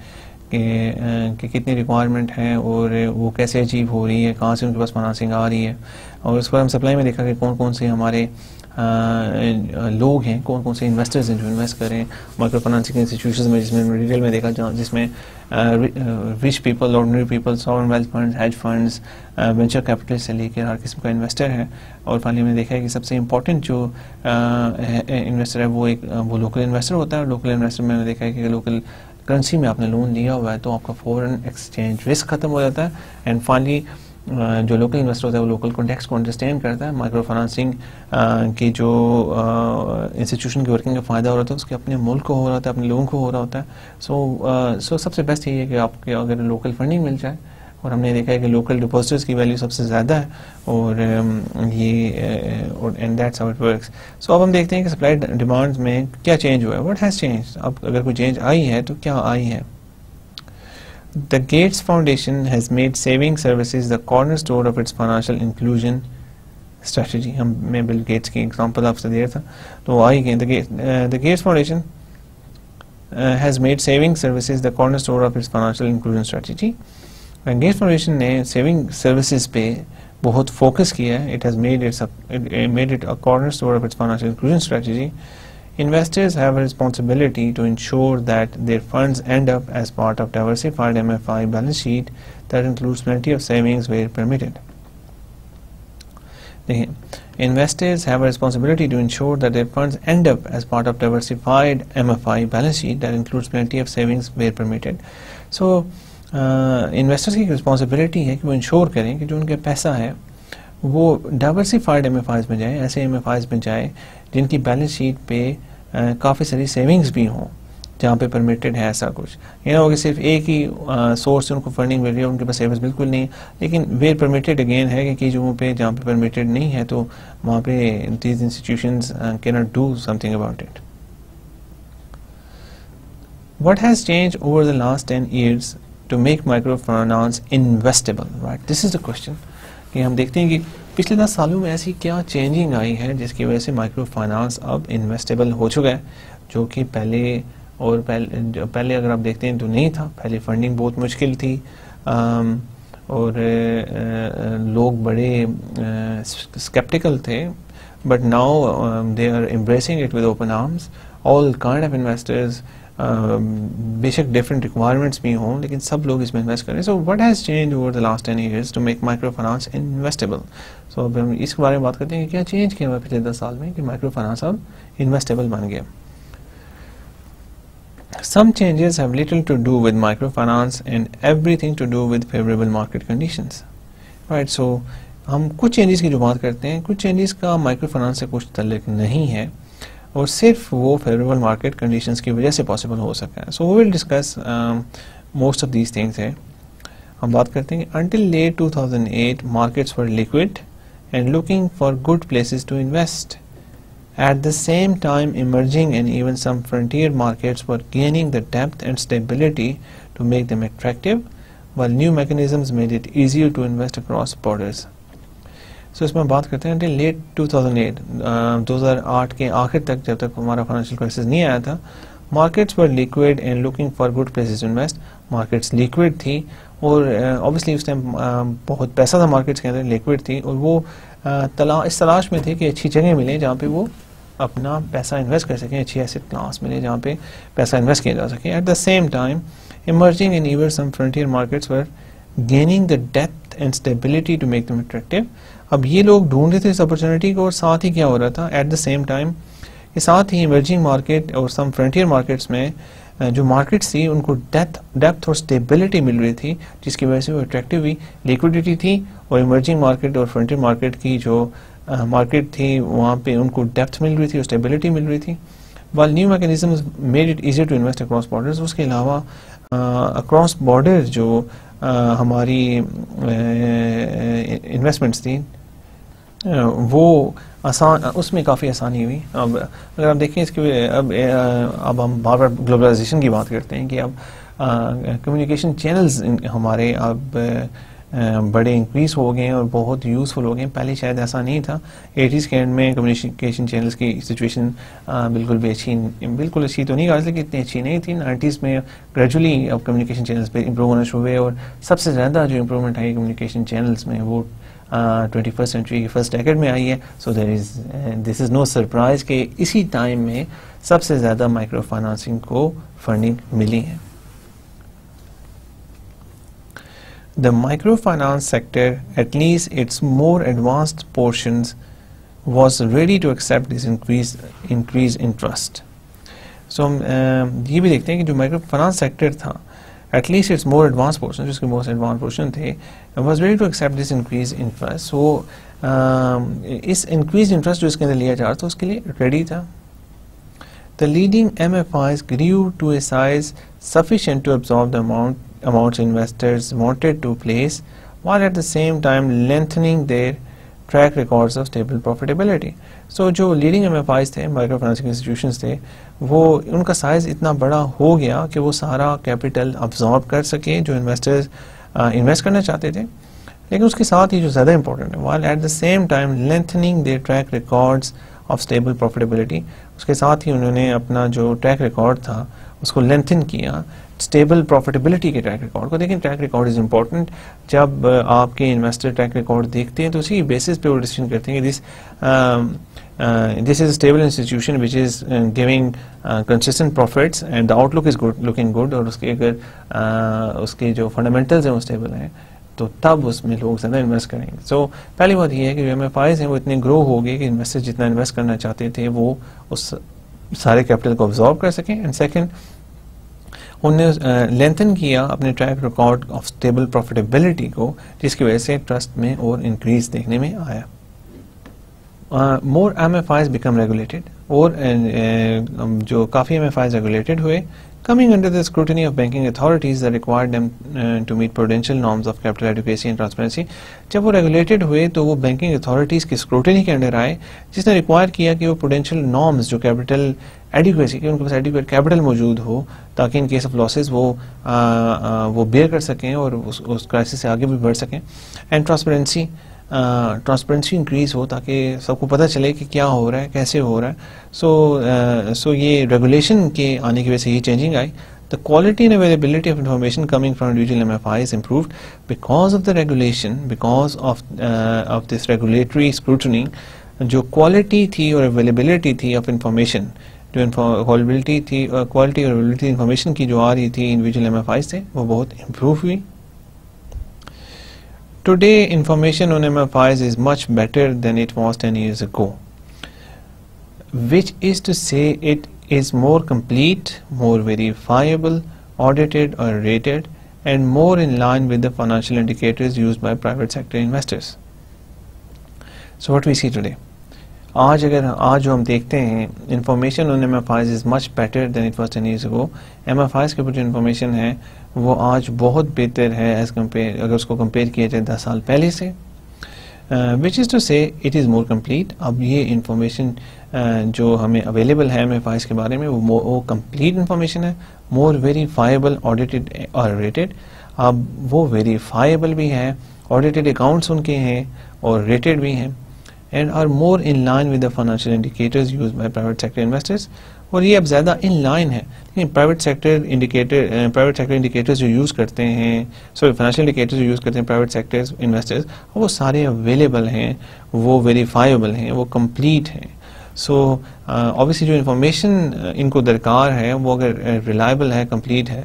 कि कितनी रिक्वायरमेंट है और वो कैसे अचीव हो रही है, कहाँ से उनके पास फाइनेंसिंग आ रही है. और उस पर हम सप्लाई में देखा कि कौन कौन से हमारे लोग हैं, कौन कौन से इन्वेस्टर्स हैं जो इन्वेस्ट करें माइक्रो फाइनेंसिंग इंस्टीट्यूशन में, जिसमें डिटेल में देखा जिसमें rich people, ordinary people, sovereign wealth funds, hedge funds, venture capitalist से लेकर हर किस्म का इन्वेस्टर है. और फाइनली हमने देखा है कि सबसे इंपॉर्टेंट जो इन्वेस्टर है वो वो लोकल इन्वेस्टर होता है. लोकल इन्वेस्टर में हमने देखा है कि लोकल करेंसी में आपने लोन लिया हुआ है तो आपका फॉरेन एक्सचेंज रिस्क खत्म हो जाता है. एंड फाइनली जो लोकल इन्वेस्टर होता है वो लोकल कॉन्टेक्स्ट को अंडरस्टैंड करता है. माइक्रो फाइनेंसिंग की जो इंस्टीट्यूशन की वर्किंग का फ़ायदा हो रहा था उसके अपने मुल्क को हो रहा था, अपने लोगों को हो रहा होता है. सो सबसे बेस्ट यही है कि आपके अगर लोकल फंडिंग मिल जाए. और हमने देखा है कि लोकल डिपॉजिटर्स की वैल्यू सबसे ज़्यादा है और ये and that's how it works. So अब हम देखते हैं कि सप्लाई डिमांड्स में क्या चेंज हुआ है, व्हाट हैज़ चेंज. अब अगर कोई चेंज आई है तो क्या आई है. The Gates Foundation has made saving services the cornerstone of its financial inclusion strategy. हमें बिल गेट्स की एग्जाम्पल आपसे दिया था तो आई गए. The Gates Foundation has made saving services the cornerstone of its financial inclusion strategy. Gates Foundation ने saving services पे बहुत फोकस किया है. It has made it a cornerstone of its financial inclusion strategy. Investors have a responsibility to ensure that their funds end up as part of diversified MFI balance sheet that includes plenty of savings where permitted. Investors have a responsibility to ensure that their funds end up as part of diversified MFI balance sheet that includes plenty of savings where permitted. So, investors की responsibility है कि वो इंश्योर करें कि जो उनके पैसा है वो डाइवर्सिफाइड MFIs में जाए, ऐसे MFIs में जाए जिनकी बैलेंस शीट पे काफ़ी सारी सेविंग्स भी हों जहाँ पे परमिटेड है. ऐसा कुछ ये ना हो कि सिर्फ एक ही सोर्स से उनको फंडिंग मिल रही है, उनके पास सेविंग्स बिल्कुल नहीं. लेकिन वेयर परमिटेड अगेन है कि जो पे जहाँ पे परमिटेड नहीं है तो वहाँ पे these institutions can not do something about it. What has change over the last 10 years to make micro finance investable. Right, this is the question कि हम देखते हैं कि पिछले 10 सालों में ऐसी क्या चेंजिंग आई है जिसकी वजह से माइक्रो फाइनेंस अब इन्वेस्टेबल हो चुका है, जो कि पहले अगर आप देखते हैं तो नहीं था. पहले फंडिंग बहुत मुश्किल थी और लोग बड़े स्केप्टिकल थे. But now they are embracing it with open arms. All kind of investors, बेशक डिफरेंट रिक्वायरमेंट्स भी हों, लेकिन सब लोग इसमें इन्वेस्ट करें. So what has change over the last 10 years to make micro finance investable. So अब हम इसके बारे में बात करते हैं कि क्या चेंज किया हुआ पिछले 10 साल में कि माइक्रो फाइनेंस अब इन्वेस्टेबल बन गया. Some changes have little to do with micro finance and everything to do with favourable market conditions. Right, so हम कुछ चेंजेस की जो बात करते हैं, कुछ चेंजेस का माइक्रो फाइनेंस से कुछ तल्लुक नहीं है और सिर्फ वो फेवरेबल मार्केट कंडीशंस की वजह से पॉसिबल हो सका है. So we will discuss most of these things है. हम बात करते हैं until late 2008 markets were liquid and looking for good places to invest. At the same time emerging and even some frontier markets were gaining the depth and stability to make them attractive while new mechanisms made it easier to invest across borders. So इसमें बात करते हैं लेट 2008 के आखिर तक, जब तक हमारा फाइनेंशियल क्राइसिस नहीं आया था, markets were liquid and looking for good places to invest. Markets liquid थी और ऑब्वियसली उस टाइम बहुत पैसा था मार्केट्स के अंदर, लिक्विड थी और वो इस तलाश में थे कि अच्छी जगह मिले जहाँ पे वो अपना पैसा इन्वेस्ट कर सकें, अच्छी एसेट क्लास मिले जहाँ पे पैसा इन्वेस्ट किया जा सके। At the same time emerging and ever some frontier markets were gaining the depth and stability to make them attractive. अब ये लोग ढूंढ रहे थे इस अपॉर्चुनिटी को और साथ ही क्या हो रहा था एट द सेम टाइम कि साथ ही इमर्जिंग मार्केट और सम फ्रंटियर मार्केट्स में जो मार्केट्स थी उनको डेप्थ और स्टेबिलिटी मिल रही थी, जिसकी वजह से वो अट्रैक्टिव हुई, लिक्विडिटी थी और इमर्जिंग मार्केट और फ्रंटियर मार्केट की जो मार्केट थी वहाँ पे उनको डेप्थ मिल रही थी और स्टेबिलिटी मिल रही थी। While new mechanisms made it easy to invest across borders. उसके अलावा अक्रॉस बॉर्डर जो हमारी इन्वेस्टमेंट्स थी वो आसान, उसमें काफ़ी आसानी हुई। अब अगर आप देखें इसके अब हम बार बार ग्लोबलाइजेशन की बात करते हैं कि अब कम्युनिकेशन चैनल्स हमारे अब बड़े इंक्रीज़ हो गए हैं और बहुत यूज़फुल हो गए हैं। पहले शायद ऐसा नहीं था। 80s के एंड में कम्युनिकेशन चैनल्स की सिचुएशन बिल्कुल अच्छी तो नहीं कहा, लेकिन इतनी अच्छी नहीं थी। 90s में ग्रेजुअली अब कम्युनिकेशन चैनल्स पे इम्प्रूव होना शुरू हुए और सबसे ज़्यादा जो इम्प्रूवमेंट आई कम्युनिकेशन चैनल्स में वो 21st सेंचुरी की फर्स्ट डेकेड में आई है। So this is no surprise कि इसी टाइम में सबसे ज़्यादा माइक्रो फाइनेंसिंग को फंडिंग मिली है। The microfinance sector, at least its more advanced portions, was ready to accept this increased interest. So ये भी देखते हैं कि जो microfinance sector था, at least its more advanced portion, जिसके most advanced portion थे, was ready to accept this increased interest. So इस increased interest जो इसके अंदर लिया जा रहा था, उसके लिए ready था. The leading MFIs grew to a size sufficient to absorb the amounts investors wanted to place, while at the same time lengthening their track records of stable profitability. So जो leading MFIs थे, माइक्रो फाइनेंसिंग इंस्टीट्यूशंस थे, वो उनका साइज़ इतना बड़ा हो गया कि वो सारा कैपिटल अब्जॉर्ब कर सके जो इन्वेस्टर्स इन्वेस्ट करना चाहते थे, लेकिन उसके साथ ही जो ज़्यादा इंपॉर्टेंट है while at the same time lengthening their track records of stable profitability, उसके साथ ही उन्होंने अपना जो ट्रैक रिकॉर्ड था उसको लेंथन किया स्टेबल प्रॉफिटेबिलिटी के ट्रैक रिकॉर्ड को। लेकिन ट्रैक रिकॉर्ड इज़ इम्पॉर्टेंट। जब आपके इन्वेस्टर ट्रैक रिकॉर्ड देखते हैं तो उसी बेसिस पे वो डिसीजन करते हैं कि this is stable institution which is giving consistent profits and the outlook is good looking good और उसके अगर उसके जो फंडामेंटल्स हैं वो स्टेबल हैं तो तब उसमें लोग ज़्यादा इन्वेस्ट करेंगे। सो पहली बात यह है कि जो MFIs हैं वो इतने ग्रो हो गए कि इन्वेस्टर जितना इन्वेस्ट करना चाहते थे वो उस सारे कैपिटल को ऑब्जॉर्व कर सकें। एंड सेकेंड, उन्होंने लेंथन किया अपने track record of stable profitability को, जिसकी वजह से ट्रस्ट में और इंक्रीज देखने में आया। मोर MFIs बिकम रेगुलेटेड और जो काफ़ी MFIs रेगुलेटेड हुए, coming under the scrutiny of banking authorities required them to meet prudential norms of capital adequacy and transparency. जब वो रेगुलेटेड हुए तो वो बैंकिंग अथॉरिटीज़ की स्क्रूटनी के अंडर आए, जिसने रिक्वायर किया कि वो प्रूडेंशियल नॉर्म्स जो कैपिटल एडिक्वेसी के उनके पास एडिक्वेट कैपिटल मौजूद हो ताकि इन केस ऑफ लॉसेज वो बेयर कर सकें और उस क्राइसिस से आगे भी बढ़ सकें। एंड ट्रांसपेरेंसी इंक्रीज़ हो ताकि सबको पता चले कि क्या हो रहा है, कैसे हो रहा है। सो ये रेगुलेशन के आने की वजह से ये चेंजिंग आई। The quality and availability of information coming from individual MFI is improved because of the regulation, because of this regulatory scrutiny. जो क्वालिटी थी और अवेलेबिलिटी थी ऑफ इंफॉर्मेशन, जो अवेलेबिलिटी थी, क्वालिटी और अवेलेबिलिटी इंफॉर्मेशन की जो आ रही थी इंडिविजुअल MFI से, वो बहुत इम्प्रूव हुई। Today, information on MFIs is much better than it was 10 years ago, which is to say it is more complete, more verifiable, audited or rated, and more in line with the financial indicators used by private sector investors. So what we see today? आज जो हम देखते हैं, information on MFIs is much better than it was 10 years ago। MFIs के ऊपर जो इन्फॉर्मेशन है वो आज बहुत बेहतर है एज़ कम्पेयर, अगर उसको कंपेयर किया जाए 10 साल पहले से। Which is to say it is more complete. अब ये इन्फॉर्मेशन जो हमें अवेलेबल है MFIs के बारे में वो कम्प्लीट इन्फॉर्मेशन है। मोर वेरीफाइबल, ऑडिटेड और रेटेड। अब वो वेरीफाइबल भी हैं, ऑडिटेड अकाउंट्स उनके हैं और रेटेड भी हैं, and are more in line with the financial indicators used by private sector investors। और ये अब ज़्यादा इन लाइन है। लेकिन प्राइवेट सेक्टर इंडिकेटर्स जो यूज़ करते हैं, सॉरी फाइनेंशियल इंडिकेटर्स जो यूज़ करते हैं प्राइवेट सेक्टर्स इन्वेस्टर्स, वो सारे अवेलेबल हैं, वो वेरीफाइबल हैं, वो कंप्लीट हैं। सो ऑब्वियसली जो इन्फॉर्मेशन इनको दरकार है वो अगर रिलायबल है, कंप्लीट है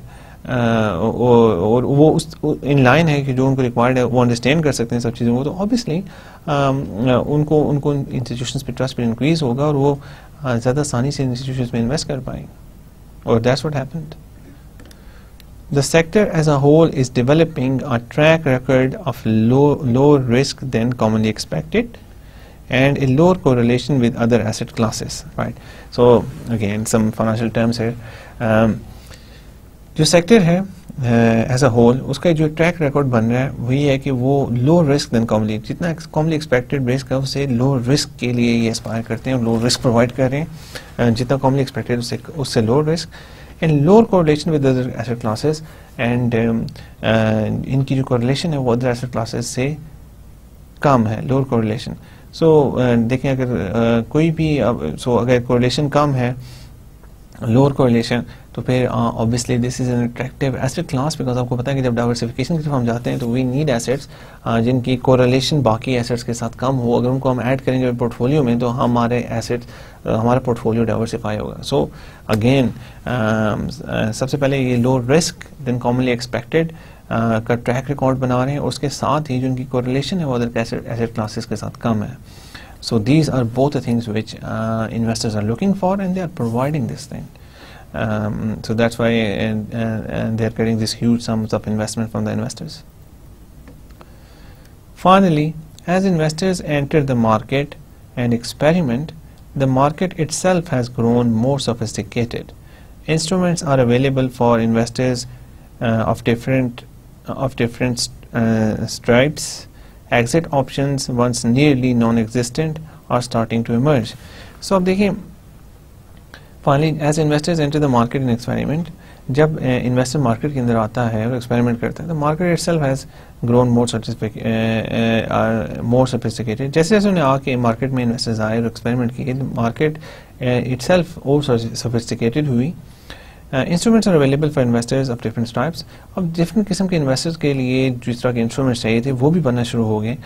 और वो उस इन लाइन है कि जो उनको रिक्वायर्ड है वो अंडरस्टैंड कर सकते हैं सब चीज़ों को, तो ऑब्वियसली उनको इंस्टीट्यूशंस पे ट्रस्ट पर इंक्रीज होगा और वो ज़्यादा आसानी से इंस्टीट्यूशंस में इन्वेस्ट कर पाएंगे। और that's what happened. The sector as a whole is developing a track record of lower risk than commonly expected and a lower correlation with other asset classes, right? So again, some financial terms here. जो सेक्टर है as a whole, उसका जो ट्रैक रिकॉर्ड बन रहा है वही है कि वो लो रिस्क देन कॉमनली, जितना कॉमनली एक्सपेक्टेड रिस्क है उससे लो रिस्क के लिए ये एस्पायर करते हैं और लो रिस्क प्रोवाइड कर रहे हैं, जितना कॉमनली एक्सपेक्टेड उससे low risk and lower correlation with other asset classes, and इनकी जो कोरिलेशन है वो अदर एसेट क्लासेस से कम है, लोअर कोरिलेशन। देखें अगर कोई भी अगर कोरिलेशन कम है, लोअर कोरिलेशन, तो फिर obviously this is an attractive asset class, because आपको पता है कि जब डाइवर्सिफिकेशन की तरफ हम जाते हैं तो वी नीड एसेट्स जिनकी कोरिलेशन बाकी एसेट्स के साथ कम हो। अगर उनको हम ऐड करेंगे पोर्टफोलियो में तो हमारे एसेट्स, हमारा पोर्टफोलियो डाइवर्सिफाई होगा। सो अगेन सबसे पहले ये low risk than commonly expected का ट्रैक रिकॉर्ड बना रहे हैं और उसके साथ ही जो उनकी कोरिलेशन है वो अदर एसेट क्लासेस के साथ कम है। So these are both the things which investors are looking for and they are providing this thing. So that's why they are getting this huge sums of investment from the investors. Finally, as investors enter the market and experiment, the market itself has grown more sophisticated. Instruments are available for investors of different stripes. Exit options, once nearly non-existent, are starting to emerge. So अब देखिए, finally as investors enter the market and experiment, जब इन्वेस्टर मार्केट के अंदर आता है और एक्सपेरिमेंट करता है तो market itself has grown more sophisticated. जैसे जैसे उन्हें आके मार्केट में इन्वेस्टर्स आए और एक्सपेरिमेंट किए, मार्केट इटसेल्फ और सोफिस्टिकेटेड हुई। Instruments are available for investors of different types. अब डिफरेंट किस्म के इन्वेस्टर्स के लिए जिस तरह के इंस्ट्रूमेंट्स चाहिए थे वो भी बनना शुरू हो गए।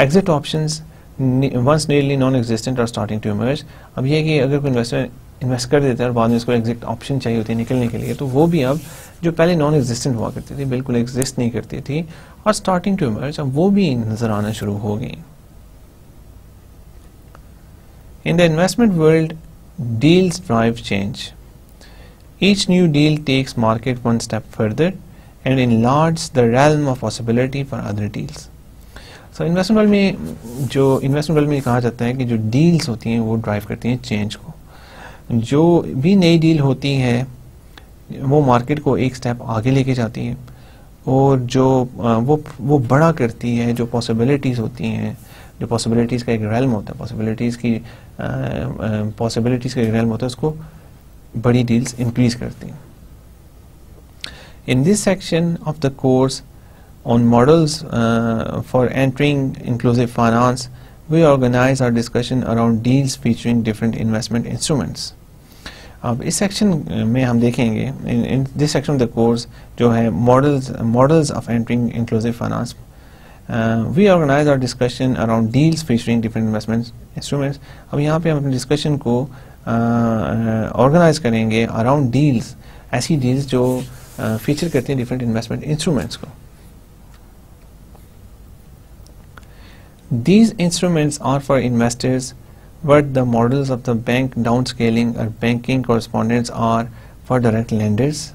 Exit options once nearly non existent are starting to emerge. अब यह कि अगर कोई इन्वेस्टर इन्वेस्ट कर देता है और बाद में उसको एग्जिट ऑप्शन चाहिए होती है निकलने के लिए, तो वो भी अब जो पहले नॉन एग्जिस्टेंट हुआ करती थी, बिल्कुल एग्जिस्ट नहीं करती थी, और स्टार्टिंग टू इमर्ज, अब वो भी नजर आना शुरू हो गई। In the investment world, deals drive change. Each new deal takes market one step further and enlarges the realm of possibility for other deals. So investment world में कहा जाता है कि जो deals होती हैं वो drive करती हैं change को। जो भी नई deal होती है वो market को एक step आगे लेके जाती है और जो वो बड़ा करती है जो possibilities होती हैं, जो possibilities का एक realm होता है, possibilities का एक realm होता है, उसको बड़ी डील्स इंक्रीज करती हैं। In this section of the course on models for entering inclusive finance, we organise our discussion around deals featuring different investment instruments. अब इस सेक्शन में हम देखेंगे, in this section of the course जो है models of entering inclusive finance, we organise our discussion around deals featuring different investment instruments. अब यहाँ पे हम अपने डिस्कशन को ऑर्गेनाइज करेंगे अराउंड डील्स, ऐसी डील्स जो फीचर करते हैं डिफरेंट इन्वेस्टमेंट इंस्ट्रूमेंट्स को। These instruments are for investors but the models of the bank down scaling और banking correspondents are for direct lenders,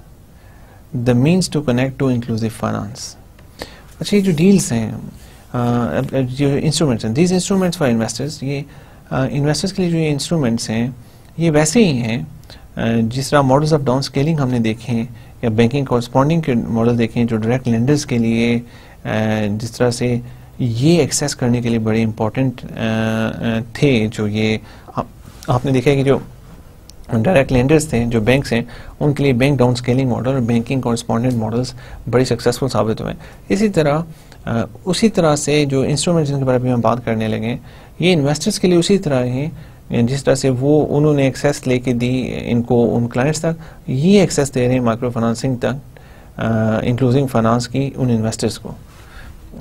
the means to connect to inclusive finance. अच्छा, ये जो डील्स हैं, जो इंस्ट्रूमेंट्स हैं, दीज इंस्ट्रूमेंट्स फॉर इन्वेस्टर्स, ये इन्वेस्टर्स के लिए जो ये इंस्ट्रूमेंट्स हैं ये वैसे ही हैं जिस तरह मॉडल्स ऑफ डाउन स्केलिंग हमने देखे हैं या बैंकिंग कॉरेस्पॉन्डिंग के मॉडल देखे हैं जो डायरेक्ट लेंडर्स के लिए जिस तरह से ये एक्सेस करने के लिए बड़े इम्पोर्टेंट थे। जो ये आपने देखा है कि जो डायरेक्ट लेंडर्स थे, जो बैंक्स हैं, उनके लिए बैंक डाउन स्केलिंग मॉडल और बैंकिंग कॉरेस्पॉन्डेंट मॉडल्स बड़े सक्सेसफुल साबित हुए। उसी तरह से जो इंस्ट्रूमेंट्स जिनके बारे में हम बात करने लगे, ये इन्वेस्टर्स के लिए उसी तरह हैं जिस तरह से वो उन्होंने एक्सेस लेके दी इनको उन क्लाइंट्स तक, ये एक्सेस दे रहे हैं माइक्रो फाइनेंसिंग तक, इंक्लूसिंग फाइनेंस की उन इन्वेस्टर्स को।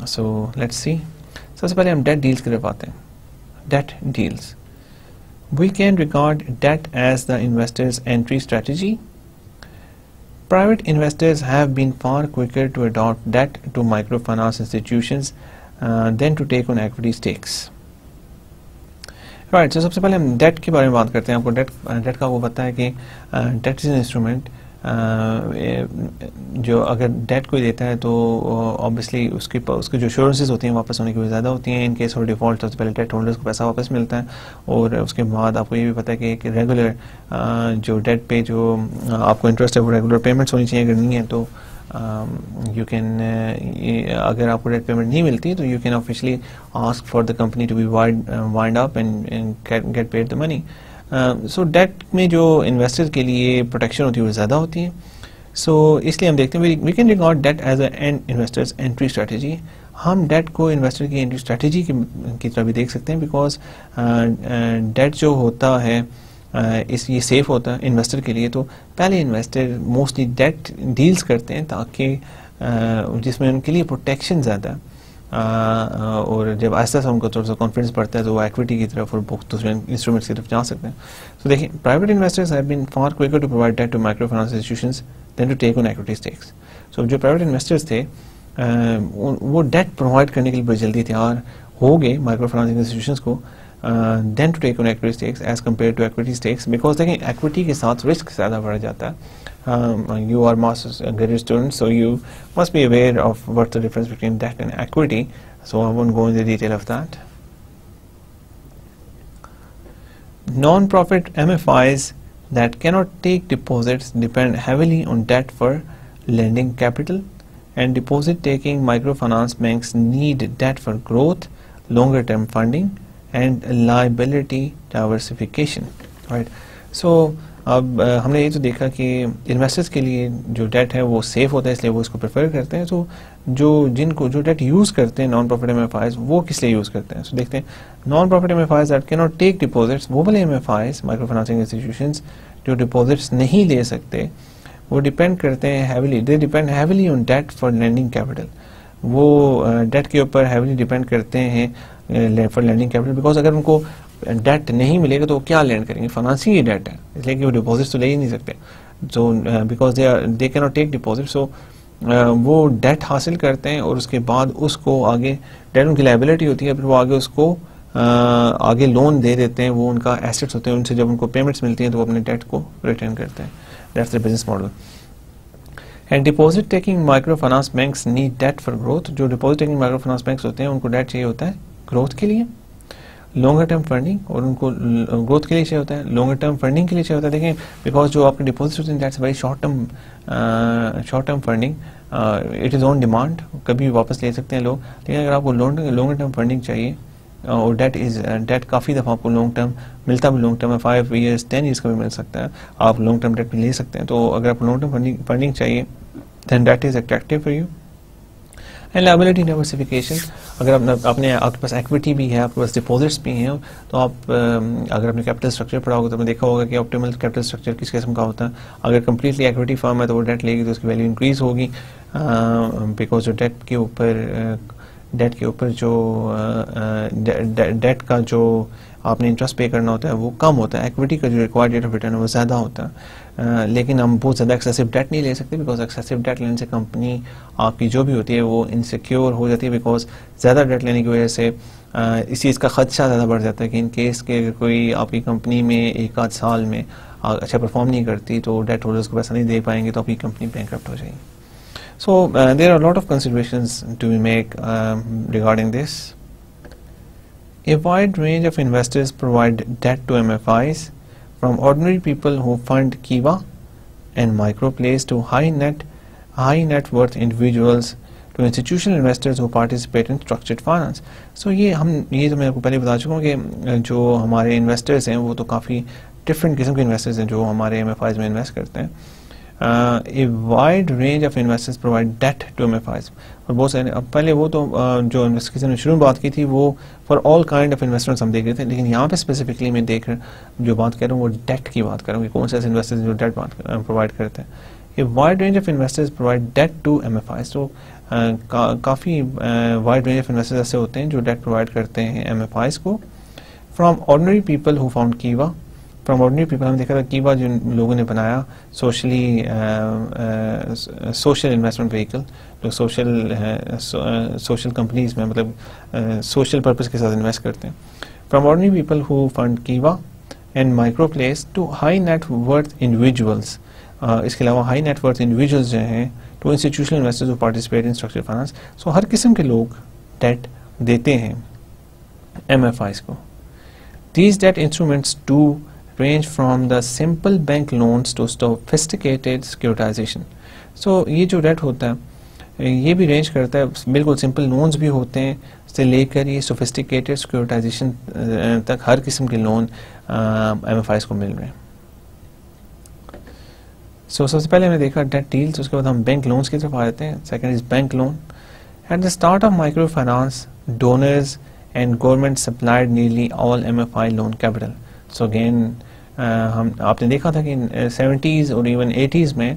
सो लेट्स सी, सबसे पहले हम डेट डील्स की तरफ आते हैं। Debt deals, we can regard debt as the investors entry strategy. Private investors have been far quicker to adopt debt to microfinance institutions than to take on equity stakes. Right, so सबसे पहले हम debt के बारे में बात करते हैं। आपको debt का वो पता है कि debt is an instrument, जो अगर debt कोई देता है तो obviously उसकी जो assurances होती हैं वापस होने की वजह ज़्यादा होती हैं। इन केस और डिफ़ॉल्ट सबसे पहले डेट होल्डर्स को पैसा वापस मिलता है, और उसके बाद आपको ये भी पता है कि एक रेगुलर जो डेट पे जो आपको इंटरेस्ट है वो रेगुलर पेमेंट्स होनी चाहिए। अगर नहीं है तो यू कैन, अगर आपको डेट पेमेंट नहीं मिलती तो you can officially ask for the company to be wind up and get paid the money. So debt में जो इन्वेस्टर के लिए प्रोटेक्शन होती है वो ज़्यादा होती है। सो इसलिए हम देखते हैं we can regard debt as an investors entry strategy. हम डेट को इन्वेस्टर की एंट्री स्ट्रेटजी की तरह भी देख सकते हैं, बिकॉज डेट जो होता है ये सेफ होता है इन्वेस्टर के लिए। तो पहले इन्वेस्टर मोस्टली डेट डील्स करते हैं ताकि जिसमें उनके लिए प्रोटेक्शन ज़्यादा है, और जब आहिस्ता सा उनको थोड़ा सा कॉन्फिडेंस बढ़ता है तो वो एक्विटी की तरफ और दूसरे इंस्ट्रूमेंट्स की तरफ जा सकते हैं। तो देखिए, private investors have been far quicker to provide debt to micro finance institutions than to take on equity stakes. So जो प्राइवेट इन्वेस्टर्स थे वो डेट प्रोवाइड करने के लिए बड़ी जल्दी तैयार हो गए माइक्रो फाइनेंस इंस्टीट्यूशंस को than to take on equity stakes as compare to equity stakes, because देखिए इक्विटी के साथ रिस्क ज़्यादा बढ़ जाता है। You are master's graduate student, so you must be aware of what's the difference between debt and equity. So I won't go into the detail of that. Non-profit MFIs that cannot take deposits depend heavily on debt for lending capital, and deposit-taking microfinance banks need debt for growth, longer-term funding, and liability diversification. Right. So. अब हमने ये तो देखा कि इन्वेस्टर्स के लिए जो डेट है वो सेफ़ होता है, इसलिए वो इसको प्रेफर करते हैं। तो जो डेट यूज़ करते हैं नॉन प्रॉफिट एमएफआईज़, वो किस लिए यूज़ करते हैं? सो देखते हैं, non profit MFIs that can not take deposits, वो वाले एमएफआईज़ माइक्रो फाइनेंसिंग इंस्टीट्यूशंस जो डिपॉजिट्स नहीं ले सकते, वो डिपेंड करते हैं heavily, they depend heavily on debt for lending capital. वो डेट के ऊपर हैवीली डिपेंड करते हैं फॉर लैंडिंग कैपिटल, बिकॉज अगर उनको डेट नहीं मिलेगा तो वो क्या लैंड करेंगे? फाइनेंसिंग ही डेट है, इसलिए कि वो डिपॉजिट तो ले ही नहीं सकते। So because they can not take deposit, so वो डेट हासिल करते हैं और उसके बाद उसको आगे डेट उनकी लाइबिलिटी होती है, फिर वो आगे उसको आगे लोन दे देते हैं। वो उनका एसेट्स होते हैं, उनसे जब उनको पेमेंट्स मिलती हैं तो वो अपने डेट को रिटर्न करते हैं। That's the business model. And deposit taking micro finance banks need debt for growth. जो deposit taking micro finance banks होते हैं उनको डेट चाहिए होता है ग्रोथ के लिए, लॉन्गर टर्म फंडिंग, और उनको ग्रोथ के लिए चाहिए होता है, लॉन्गर टर्म फंडिंग के लिए चाहिए होता है। देखें, बिकॉज जो आपके डिपॉजिट होते हैं that's very short term funding, it is on demand, कभी भी वापस ले सकते हैं लोग। लेकिन अगर आपको लॉन्गर टर्म फंडिंग चाहिए, और डेट काफ़ी दफ़ा आपको लॉन्ग टर्म मिलता भी, लॉन्ग टर्म में 5 ईयर्स 10 ईयर्स का भी मिल सकता है, आप लॉन्ग टर्म डेट भी ले सकते हैं। तो अगर आपको लॉन्ग टर्म फंडिंग चाहिए then debt is attractive for you. And liability diversification, अगर आपके पास एक्विटी भी है, आपके पास डिपॉजिट्स भी हैं, तो आप अगर आपने कैपिटल स्ट्रक्चर पढ़ा होगा तो आपने देखा होगा कि ऑप्टिमल कैपिटल स्ट्रक्चर किस किस्म का होता है। अगर कंप्लीटली एक्विटी फर्म है तो वो डेट लेगी तो उसकी वैल्यू इंक्रीज होगी, बिकॉज जो डेट के ऊपर जो डेट का जो आपने इंटरेस्ट पे करना होता है वो कम होता है, एक्विटी का जो रिक्वायर्ड रेट ऑफ रिटर्न है वो ज़्यादा होता है। लेकिन हम बहुत ज़्यादा एक्सेसिव डेट नहीं ले सकते, बिकॉज एक्सेसिव डेट लेने से कंपनी आपकी जो भी होती है वो इनसिक्योर हो जाती है, बिकॉज ज़्यादा डेट लेने की वजह से इस चीज़ का खदशा ज़्यादा बढ़ जाता है कि इन केस के अगर कोई आपकी कंपनी में एक आध साल में अच्छा परफॉर्म नहीं करती तो डेट होल्डर्स को पैसा नहीं दे पाएंगे, तो आपकी कंपनी बैंकरप्ट हो जाएगी। So there are a lot of considerations to be made regarding this. A wide range of investors provide debt to MFIs, from ordinary people who fund Kiva and microplays to high net worth individuals to institutional investors who participate in structured finance. So ये तो मैं आपको पहले बता चुका हूँ कि जो हमारे investors हैं वो तो काफ़ी different किस्म के investors हैं जो हमारे MFIs में invest करते हैं। a wide range of investors provide debt to MFIs. और बहुत सारे, अब पहले वो तो जो इन्वेस्टिगेशन में शुरू में बात की थी वो for all kind of investments हम देख रहे थे, लेकिन यहाँ पे स्पेसिफिकली मैं देख जो बात कर रहा हूँ वो डेट की बात कर रहा हूँ कि कौन से ऐसे इन्वेस्टर्स जो डेट प्रोवाइड करते हैं. A wide range of investors provide debt to MFIs. तो काफ़ी वाइड रेंज ऑफ इन्वेस्टर्स ऐसे होते हैं जो डेट प्रोवाइड करते हैं MFIs को. From ordinary people who found Kiva, from ordinary people हम देखा था कीवा जिन लोगों ने बनाया सोशल इन्वेस्टमेंट व्हीकल, जो सोशल कंपनीज में मतलब सोशल पर्पस के साथ इन्वेस्ट करते हैं. From ordinary people who fund Kiva and micro place to high net worth individuals. इसके अलावा हाई नेटवर्थ इंडिविजुअल्स जो हैं टू इंस्टीट्यूशनल इन्वेस्टर्स जो participate in structure finance. So हर किस्म के लोग डेट देते हैं MFIs को. These debt instruments do range from the simple bank loans to sophisticated securitization. So ये जो debt होता है ये भी range करता है, बिल्कुल simple loans भी होते हैं से लेकर ये sophisticated securitization तक हर किस्म के loan MFIs को मिल रहे हैं. So सबसे पहले हमने देखा debt deals, उसके बाद हम bank loans की तरफ आ जाते हैं. Second is bank loan. At the start of microfinance, donors and government supplied nearly all MFI loan capital. So again हम आपने देखा था कि 70s और even 80s में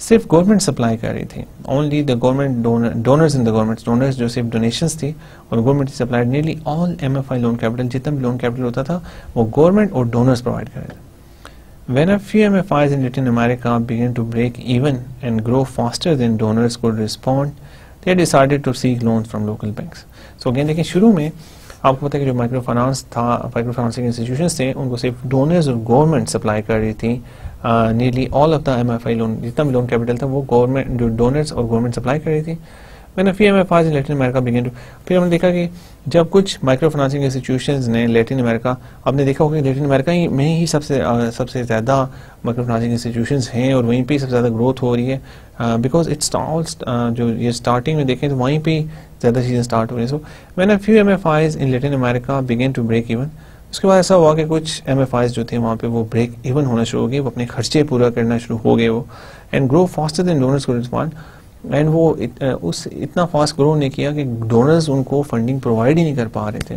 सिर्फ गवर्नमेंट सप्लाई कर रही थी, only the government donors in the government donors जो सिर्फ डोनेशंस थी और government supplied nearly all MFI loan capital. जितना भी लोन कैपिटल होता था वो गवर्नमेंट और डोनर्स प्रोवाइड कर रहे थे. When a few MFIs in Latin America begin to break even and grow faster than donors could respond, they decided to seek loan from local banks. So again लेकिन शुरू में आपको पता है कि जो माइक्रो फाइनेंस था, माइक्रो फाइनेंसिंग इंस्टीट्यूशंस थे, उनको सिर्फ डोनर्स और गवर्नमेंट सप्लाई कर रही थी. Nearly all of the MFI loan, जितना भी लोन कैपिटल था वो गवर्नमेंट जो डोनर्स और गवर्नमेंट सप्लाई कर रही थी. मैंने फिर MFIs in Latin America begin to, फिर हमने देखा कि जब कुछ माइक्रो फाइनेंसिंग इंस्टीट्यूशंस ने लैटिन अमेरिका, आपने देखा होगा कि लैटिन अमेरिका में ही सबसे ज़्यादा माइक्रो फाइनेंसिंग इंस्टीट्यूशंस हैं और वहीं पे सबसे ज़्यादा ग्रोथ हो रही है बिकॉज इट्स ऑल जो ये स्टार्टिंग में देखें तो वहीं पे ज़्यादा चीज़ें स्टार्ट हो रही है. सो मैंने few MFIs in Latin America begin to break even. उसके बाद ऐसा हुआ कि कुछ MFIs जो थे वहाँ पे वो ब्रेक इवन होना शुरू हो गए, वो अपने खर्चे पूरा करना शुरू हो गए वो, and grow faster than donors could respond. And वो इतना फास्ट ग्रो ने किया कि डोनर्स उनको फंडिंग प्रोवाइड ही नहीं कर पा रहे थे.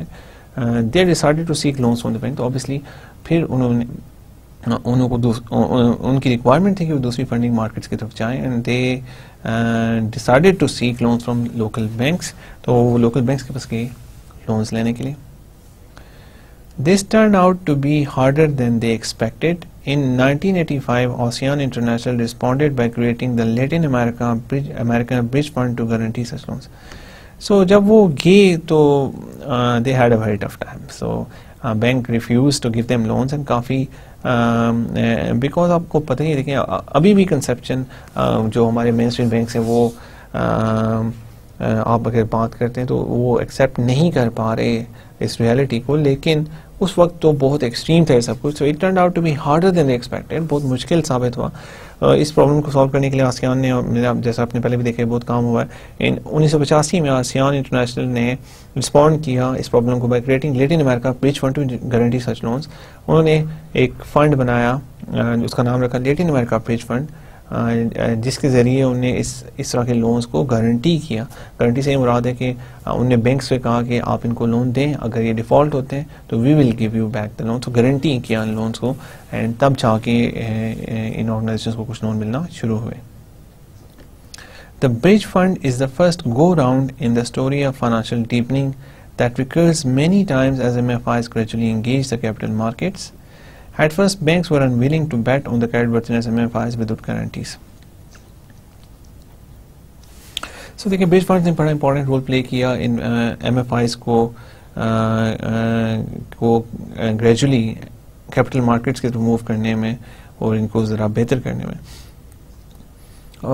They decided to seek loans from the bank. तो ऑब्वियसली फिर उन्होंने उनकी रिक्वायरमेंट थी कि वो दूसरी फंडिंग मार्केट्स की तरफ जाएं and they decided to seek loans from local banks. तो वो लोकल बैंक्स के पास गए लोन्स लेने के लिए. This turn out to be harder than they expected. In 1985, ACCION International responded by creating the Latin American Bridge Fund to guarantee such loans. So, जब वो गए तो they had a very tough time. So, bank refused to give them loans and काफ़ी because आपको पता ही है, देखिए अभी भी conception जो हमारे mainstream banks हैं वो आप अगर बात करते हैं तो वो accept नहीं कर पा रहे इस reality को, लेकिन उस वक्त तो बहुत एक्सट्रीम था ये सब कुछ. So it turn out to be harder than expected, बहुत मुश्किल साबित हुआ. इस प्रॉब्लम को सॉल्व करने के लिए ASEAN ने, मेरा जैसा आपने पहले भी देखे, बहुत काम हुआ है. इन 1985 में ASEAN इंटरनेशनल ने रिस्पॉन्ड किया इस प्रॉब्लम को by creating Latin America bridge fund to guarantee such loans. उन्होंने एक फंड बनाया, उसका नाम रखा लैटिन अमेरिका ब्रिज फंड, जिसके ज़रिए उन्हें इस तरह के लोन्स को गारंटी किया. गारंटी से ये मुराद है कि उनने बैंक्स से कहा कि आप इनको लोन दें, अगर ये डिफ़ॉल्ट होते हैं तो we will give you back the loan. तो गारंटी किया इन लोन्स को एंड तब जाके इन ऑर्गेनाइजेशन को कुछ लोन मिलना शुरू हुए. The bridge fund is the first go round in the story of financial deepening that recurs many times as MFIs gradually engage the capital markets. At first, banks were unwilling to bet on the creditworthiness of MFIs without guarantees. So, देखिए ब्रिज फंड्स ने बड़ा इंपॉर्टेंट रोल प्ले किया इन MFIs को ग्रेजुअली कैपिटल मार्केट्स के थ्रू मूव करने में और इनको ज़रा बेहतर करने में.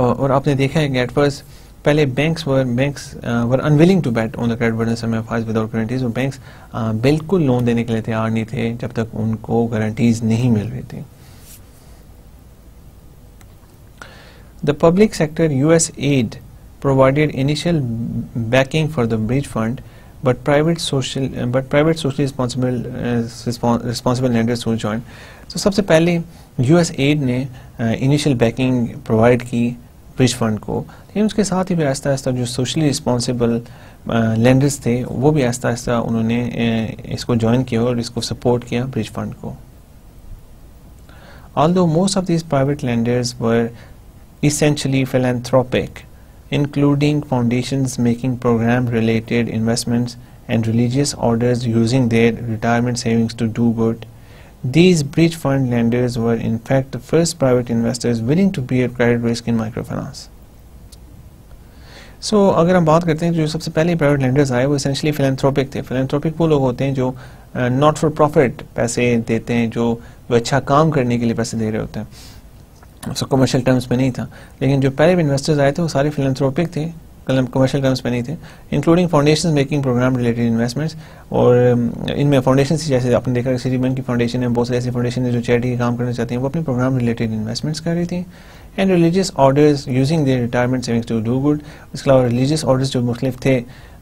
और आपने देखा है कि एट फर्स्ट पहले banks were unwilling to bat on the creditworthiness of MFIs without guarantees. और बैंक्स बिल्कुल लोन देने के लिए तैयार नहीं थे जब तक उनको गारंटीज नहीं मिल रही थी. The public sector US aid provided initial backing for the bridge fund, but private socially responsible lenders join. तो सबसे पहले यूएस एड ने इनिशियल बैकिंग प्रोवाइड की ब्रिज फंड को, लेकिन उसके साथ ही भी आहिस्ता आहिस्ता जो सोशली रिस्पॉन्सिबल लेंडर्स थे वो भी आहिस्ता आहिस्ता उन्होंने इसको ज्वाइन किया और इसको सपोर्ट किया ब्रिज फंड को. Although most of these private lenders were essentially philanthropic, including foundations making program-related investments and religious orders using their retirement savings to do good. These bridge fund lenders were in fact the first private investors willing to bear credit risk in microfinance. So, अगर हम बात करते हैं जो सबसे पहले प्राइवेट लेंडर्स आए वो essentially philanthropic थे. philanthropic वो लोग होते हैं जो not for profit पैसे देते हैं, जो अच्छा काम करने के लिए पैसे दे रहे होते हैं. सो कमर्शियल टर्म्स में नहीं था, लेकिन जो पहले इन्वेस्टर्स आए थे वो सारे फिलैंथ्रोपिक थे, कमर्शियल टर्म्स में नहीं थे, including foundation making programme related investments. और इनमें फाउंडेशन जैसे आपने देखा कि सिटी बैंक की फाउंडेशन है, बहुत सारी ऐसी फाउंडेशन है जो चैरिटी के काम करना चाहती हैं, वो अपने प्रोग्राम रिलेटेड इन्वेस्टमेंट्स कर रही थी. And religious orders using their retirement savings to do good. इसके अलावा रिलीजियस ऑर्डर्स जो मुख्तलिफ थे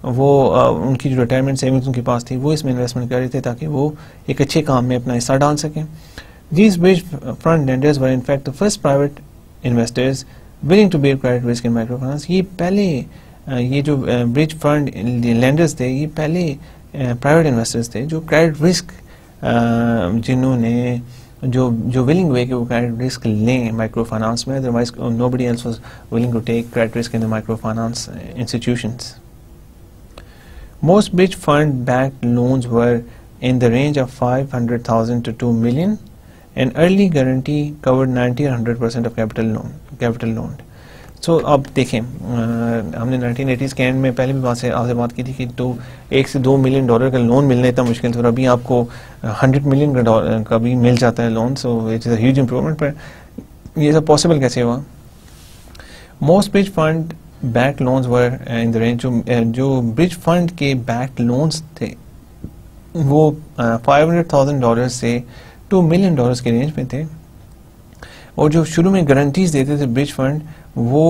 वो उनकी जो रिटायरमेंट सेविंग्स उनके पास थी वो इसमें इन्वेस्टमेंट कर रहे थे ताकि वो एक अच्छे काम में अपना हिस्सा डाल सकें. These bridge fund lenders were in fact the first private investors willing to bear credit risk in microfinance. ये पहले ये जो bridge fund lenders थे ये पहले private investors थे जो credit risk जिन्होंने जो willing हुए कि वो credit risk लें microfinance में. Otherwise nobody else was willing to take credit risk in the microfinance institutions. Most bridge fund backed loans were in the range of 500,000 to 2 million. An early guarantee covered 90 or 100% of capital loan. So अब देखें, हमने 1980s के एंड में पहले भी आपसे बात की थी कि तो 1 से 2 मिलियन डॉलर का लोन मिलना इतना मुश्किल था और अभी आपको 100 मिलियन का भी मिल जाता है loan. So it is a huge improvement. पर ये सब पॉसिबल कैसे हुआ? Most bridge fund back loans were in the range, जो ब्रिज फंड के बैक लोन्स थे वो 500,000 डॉलर से 2 मिलियन डॉलर्स के रेंज में थे. और जो शुरू में गारंटीज देते थे ब्रिज फंड वो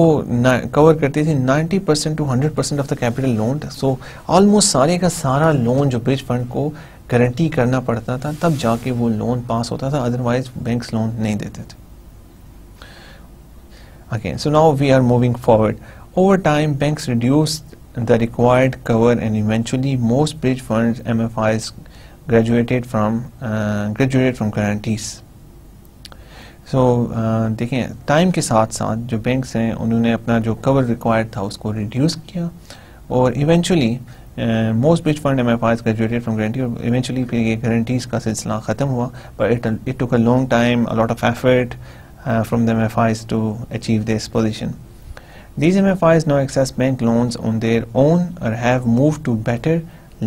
कवर करते थे 90% to 100% of the capital loan. So almost सारे का सारा लोन जो ब्रिज फंड को गारंटी करना पड़ता था तब जाके वो लोन पास होता था, अदरवाइज बैंक्स लोन नहीं देते थे. Again so now we are moving forward. Over time banks reduced the required cover and eventually most bridge fund MFIs graduated from guarantees. So देखें, टाइम के साथ साथ जो बैंक्स हैं उन्होंने अपना जो कवर रिक्वायर्ड था उसको रिड्यूस किया और eventually most bridge fund MFIs graduated from guarantee और इवेंचुअली फिर ये गारंटीज का सिलसिला ख़त्म हुआ. But it took a long time, a lot of effort from the MFIs to achieve this position. These MFIs now access bank loans on their own or have moved to better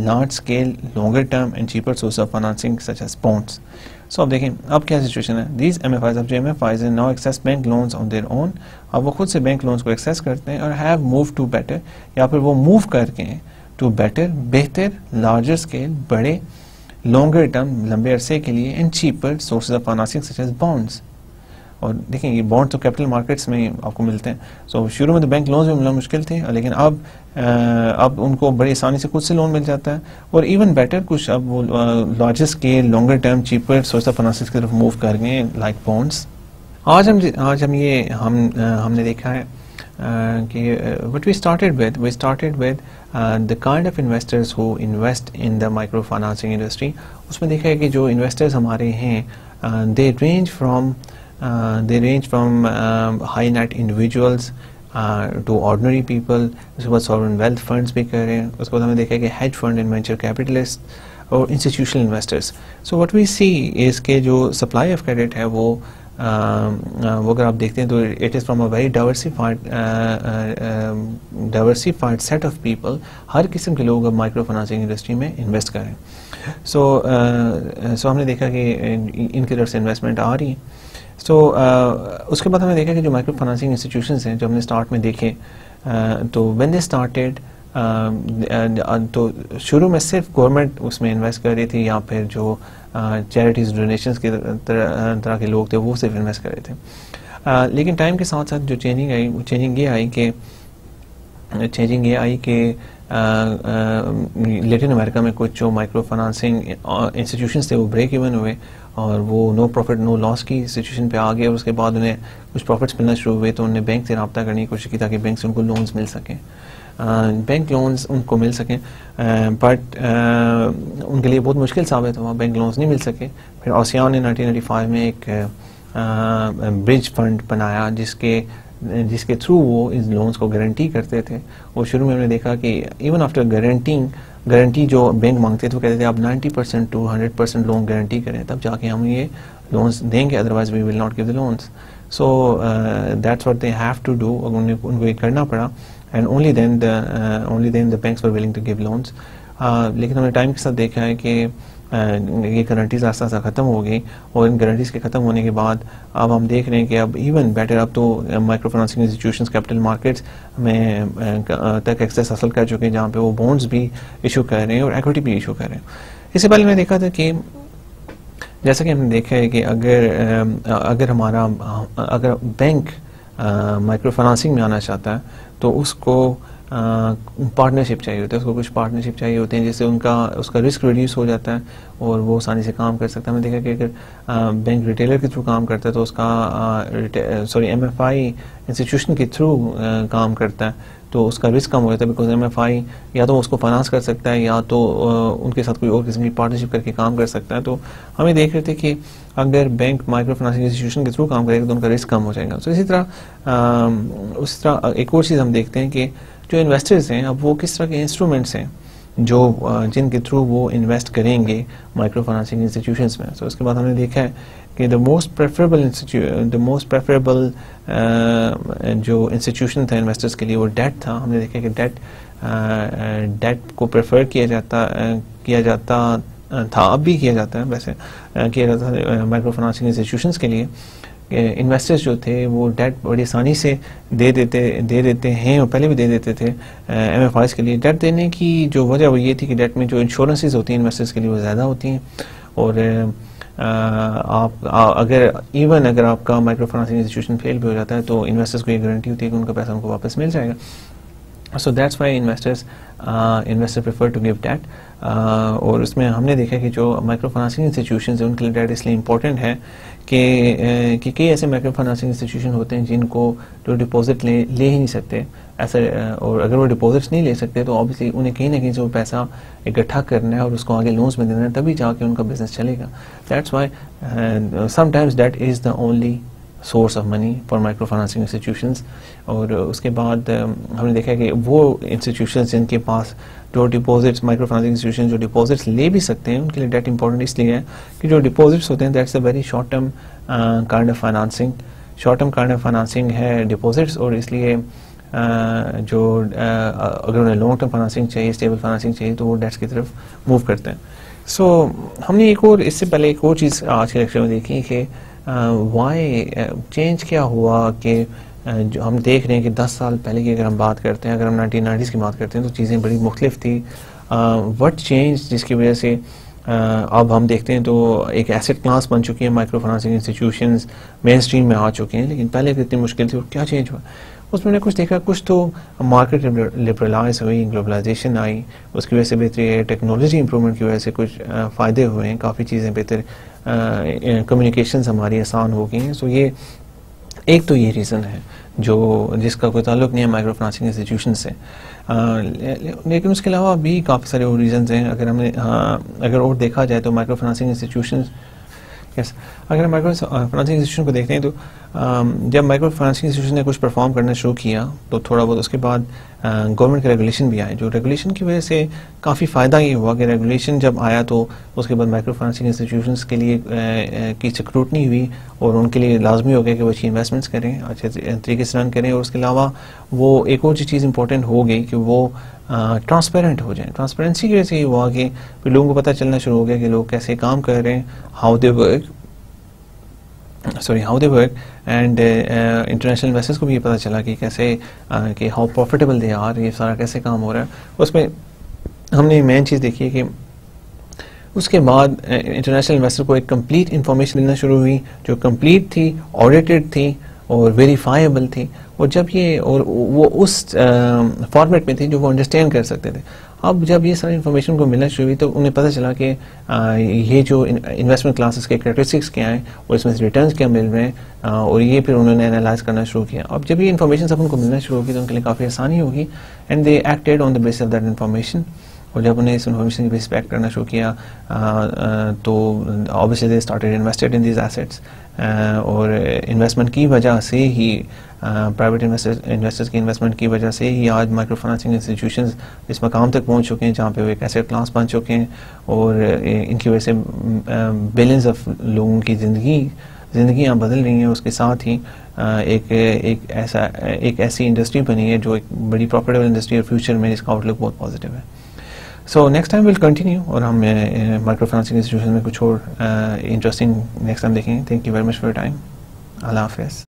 large scale, longer term and cheaper source of financing such as bonds. So अब देखें अब क्या सिचुएशन है. These MFIs, अब जो MFIs हैं now access bank loans on their own, अब वो खुद से बैंक लोन्स को एक्सेस करते हैं और have moved to better, या फिर वो मूव करके to better, बेहतर, larger scale, बड़े, longer term, लंबे अरसे के लिए and cheaper sources of financing such as bonds. और देखें ये बॉन्ड तो कैपिटल मार्केट्स में आपको मिलते हैं. सो शुरू में तो बैंक लोन्स भी मिलना मुश्किल थे, लेकिन अब उनको बड़ी आसानी से खुद से लोन मिल जाता है और इवन बेटर कुछ अब वो larger scale, longer term, cheaper source of finances की तरफ मूव कर गए लाइक बॉन्ड्स. आज हमने देखा है कि what we started with the kind of investors who invest in the micro financing industry. उसमें देखा है कि जो इन्वेस्टर्स हमारे हैं they range from high net individuals to ordinary people. उसके बाद sovereign wealth funds भी कर रहे हैं. उसके बाद हमने देखा है कि hedge fund and venture capitalists और institutional investors. So what we see is के जो supply of credit है वो अगर आप देखते हैं तो it is from a very diversified set of people. हर किस्म के लोग अब micro financing industry में invest कर रहे हैं. So हमने देखा कि इनकी तरफ से investment आ रही है. उसके बाद हमने देखा कि जो माइक्रो फाइनेंसिंग इंस्टीट्यूशंस हैं जो हमने स्टार्ट में देखे, तो व्हेन दे स्टार्टेड तो शुरू में सिर्फ गवर्नमेंट उसमें इन्वेस्ट कर रही थी या फिर जो चैरिटीज़ डोनेशंस के तरह के लोग थे वो सिर्फ इन्वेस्ट कर रहे थे. लेकिन टाइम के साथ साथ जो चेंजिंग आई वो चेंजिंग ये आई कि चेंजिंग ये आई कि लेटिन अमेरिका में कुछ जो माइक्रो फाइनेंसिंग इंस्टीट्यूशंस थे वो ब्रेक इवन हुए और वो नो प्रॉफिट नो लॉस की सिचुएशन पे आ गए और उसके बाद उन्हें कुछ प्रॉफिट्स मिलना शुरू हुए तो उन्हें बैंक से रब्ता करने की कोशिश की ताकि बैंक से उनको लोन्स मिल सकें, बैंक लोन्स उनको मिल सकें, बट उनके लिए बहुत मुश्किल साबित हुआ, बैंक लोन्स नहीं मिल सके। फिर आसियान ने 1995 में एक ब्रिज फंड बनाया जिसके थ्रू वो इन लोन्स को गारंटी करते थे। और शुरू में हमने देखा कि इवन आफ्टर गारंटी जो बैंक मांगते थे वो कहते थे आप 90% टू 100% लोन गारंटी करें तब जाके हम ये लोन्स देंगे, otherwise we will not give the loans. So that's what they have to do, उनको ये करना पड़ा and only then the banks were willing to give loans. लेकिन हमने टाइम के साथ देखा है कि ये गारंटीज आस्ता आस्ता ख़त्म हो गई और इन गारंटीज़ के ख़त्म होने के बाद अब हम देख रहे हैं कि अब इवन बेटर, अब तो micro financing institutions capital markets में तक एक्सेस हासिल कर चुके हैं जहाँ पे वो बॉन्ड्स भी इशू कर रहे हैं और इक्विटी भी इशू कर रहे हैं। इससे पहले मैंने देखा था कि जैसा कि हमने देखा है कि अगर बैंक माइक्रो फाइनेंसिंग में आना चाहता है तो उसको पार्टनरशिप चाहिए होता है, उसको कुछ पार्टनरशिप चाहिए होते हैं जिससे उसका रिस्क रिड्यूस हो जाता है और वो आसानी से काम कर सकता है। हमने देखा कि अगर बैंक रिटेलर के थ्रू काम करता है तो उसका MFI इंस्टीट्यूशन के थ्रू काम करता है तो उसका रिस्क कम हो जाता है, बिकॉज MFI या तो उसको फाइनेंस कर सकता है या तो उनके साथ कोई और किस्म की पार्टनरशिप करके काम कर सकता है। तो हम ये देख रहे थे कि अगर बैंक माइक्रो फाइनेंसिंग इंस्टीट्यूशन के थ्रू काम करेगा तो उनका रिस्क कम हो जाएगा। तो इसी तरह एक और चीज़ हम देखते हैं कि जो इन्वेस्टर्स हैं अब वो किस तरह के इंस्ट्रूमेंट्स हैं जो जिनके थ्रू वो इन्वेस्ट करेंगे माइक्रो फाइनेंसिंग इंस्टीट्यूशंस में। तो उसके बाद हमने देखा है कि द मोस्ट प्रेफरेबल जो इंस्टीट्यूशन था इन्वेस्टर्स के लिए वो डेट था। हमने देखा कि डेट को प्रेफर किया जाता था, अब भी किया जाता है वैसे, किया जाता था माइक्रो फाइनेंसिंग इंस्टीट्यूशंस के लिए। इन्वेस्टर्स जो थे वो डेट बड़ी आसानी से दे देते हैं और पहले भी दे देते थे MFIs के लिए। डेट देने की जो वजह वो ये थी कि डेट में जो इंश्योरेंसेज होती हैं इन्वेस्टर्स के लिए वो ज़्यादा होती हैं और अगर आपका माइक्रो फाइनेंसिंग इंस्टीट्यूशन फेल भी हो जाता है तो इन्वेस्टर्स को ये गारंटी होती है कि उनका पैसा उनको वापस मिल जाएगा। So that's why investors prefer to give debt. और उसमें हमने देखा कि जो माइक्रो फाइनेंसिंग इंस्टीट्यूशन है उनके लिए डेट इसलिए इंपॉर्टेंट है कि कई ऐसे माइक्रो फाइनेंसिंग इंस्टीट्यूशन होते हैं जिनको जो डिपॉजिट ले ही नहीं सकते ऐसा, और अगर वो डिपॉजिट्स नहीं ले सकते तो ऑब्वियसली उन्हें कहीं ना कहीं से वो पैसा इकट्ठा करना है और उसको आगे लोन्स में देना है तभी जाके उनका बिजनेस चलेगा। That's why sometimes that is the only source of money for micro financing institutions. और उसके बाद हमने देखा कि वो इंस्टीट्यूशंस जिनके पास जो डिपॉजिट्स, माइक्रो फाइनेंसिंग इंस्टीट्यूशन जो डिपॉजिट्स ले भी सकते हैं उनके लिए डेट इंपॉर्टेंट इसलिए है कि जो डिपॉजिट्स होते हैं that's a very short term kind of financing, है डिपॉजिट्स, और इसलिए अगर उन्हें लॉन्ग टर्म फाइनेंसिंग चाहिए, स्टेबल फाइनेंसिंग चाहिए तो वो डेट्स की तरफ मूव करते हैं। सो हमने इससे पहले एक और चीज़ आज के लेक्चर में देखी कि वाई चेंज क्या हुआ कि जो हम देख रहे हैं कि 10 साल पहले की अगर हम बात करते हैं, अगर हम 1990s की बात करते हैं तो चीज़ें बड़ी मुख्तलिफ थी। व्हाट चेंज जिसकी वजह से अब हम देखते हैं तो एक एसेट क्लास बन चुकी है, micro financing institutions mainstream में आ चुके हैं, लेकिन पहले कितनी मुश्किल थी और क्या चेंज हुआ उसमें मैंने कुछ देखा। कुछ तो मार्केट लिबरलाइज हुई, ग्लोबलाइजेशन आई, उसकी वजह से बेहतरी है, टेक्नोलॉजी इंप्रूवमेंट की वजह से कुछ फ़ायदे हुए हैं, काफ़ी चीज़ें बेहतर, कम्युनिकेशंस हमारी आसान हो गई हैं। सो ये एक तो ये रीज़न है जिसका कोई ताल्लुक नहीं है माइक्रो फाइनेंसिंग इंस्टीट्यूशन से। लेकिन उसके अलावा भी काफ़ी सारे और रीज़न्स हैं। अगर और देखा जाए तो माइक्रो फाइनेंसिंग इंस्टीट्यूशन अगर माइक्रो फाइनेंसिंग इंस्टीट्यूशन को देखते हैं तो जब माइक्रो फाइनेंसिंग इंस्टीट्यूशन ने कुछ परफॉर्म करना शुरू किया तो थोड़ा बहुत उसके बाद गवर्नमेंट के रेगुलेशन भी आए, जो रेगुलेशन की वजह से काफ़ी फ़ायदा ये हुआ कि रेगुलेशन जब आया तो उसके बाद माइक्रो फाइनेंसिंग इंस्टीट्यूशंस के लिए की स्क्रूटनी हुई और उनके लिए लाजमी हो गया कि वो अच्छी इन्वेस्टमेंट्स करें, अच्छे तरीके से रन करें। और उसके अलावा वो एक और चीज़ इंपॉर्टेंट हो गई कि वो ट्रांसपेरेंट हो जाए। ट्रांसपेरेंसी की वजह से ये हुआ कि लोगों को पता चलना शुरू हो गया कि लोग कैसे काम कर रहे हैं, how they work and international investors को भी ये पता चला कि कैसे हाउ प्रॉफिटेबल दे आर, ये सारा कैसे काम हो रहा है। उसमें हमने मेन चीज़ देखी है कि उसके बाद इंटरनेशनल इन्वेस्टर को एक कंप्लीट इन्फॉर्मेशन मिलना शुरू हुई जो कंप्लीट थी, ऑडिटेड थी और वेरीफाइबल थी, और जब ये और वो उस फॉर्मेट में थी जो वो अंडरस्टैंड कर सकते थे। अब जब ये सारी इन्फॉर्मेशन को मिलना शुरू हुई तो उन्हें पता चला कि ये जो इन्वेस्टमेंट क्लासेस के कैरेक्टरिस्टिक्स क्या हैं और इसमें से रिटर्न्स क्या मिल रहे हैं, और ये फिर उन्होंने एनालाइज करना शुरू किया। अब जब ये इन्फॉर्मेशन सब उनको मिलना शुरू होगी तो उनके लिए काफ़ी आसानी होगी, and they acted on the basis of that information. और जब उन्हें इस इन्फॉर्मेशन की बेस पे एक्ट करना शुरू किया तो obviously they started invested in these assets, और इन्वेस्टमेंट की वजह से ही प्राइवेट इन्वेस्टर्स की इन्वेस्टमेंट की वजह से ही आज माइक्रो फाइनेंसिंग इंस्टीट्यूशंस इस मकाम तक पहुंच चुके हैं जहां पे वो एक एसेट क्लास बन चुके हैं, और इनकी वजह से बिलियंस ऑफ लोगों की ज़िंदगियाँ बदल रही हैं। उसके साथ ही एक ऐसी इंडस्ट्री बनी है जो एक बड़ी प्रॉफिटेबल इंडस्ट्री है, फ्यूचर में इसका आउटलुक बहुत पॉजिटिव है। So next time will continue, और हम माइक्रो फाइनेंसिंग इंस्टीट्यूशन में कुछ और इंटरेस्टिंग नेक्स्ट टाइम देखेंगे। Thank you very much for your time. अल्लाह हाफिज़।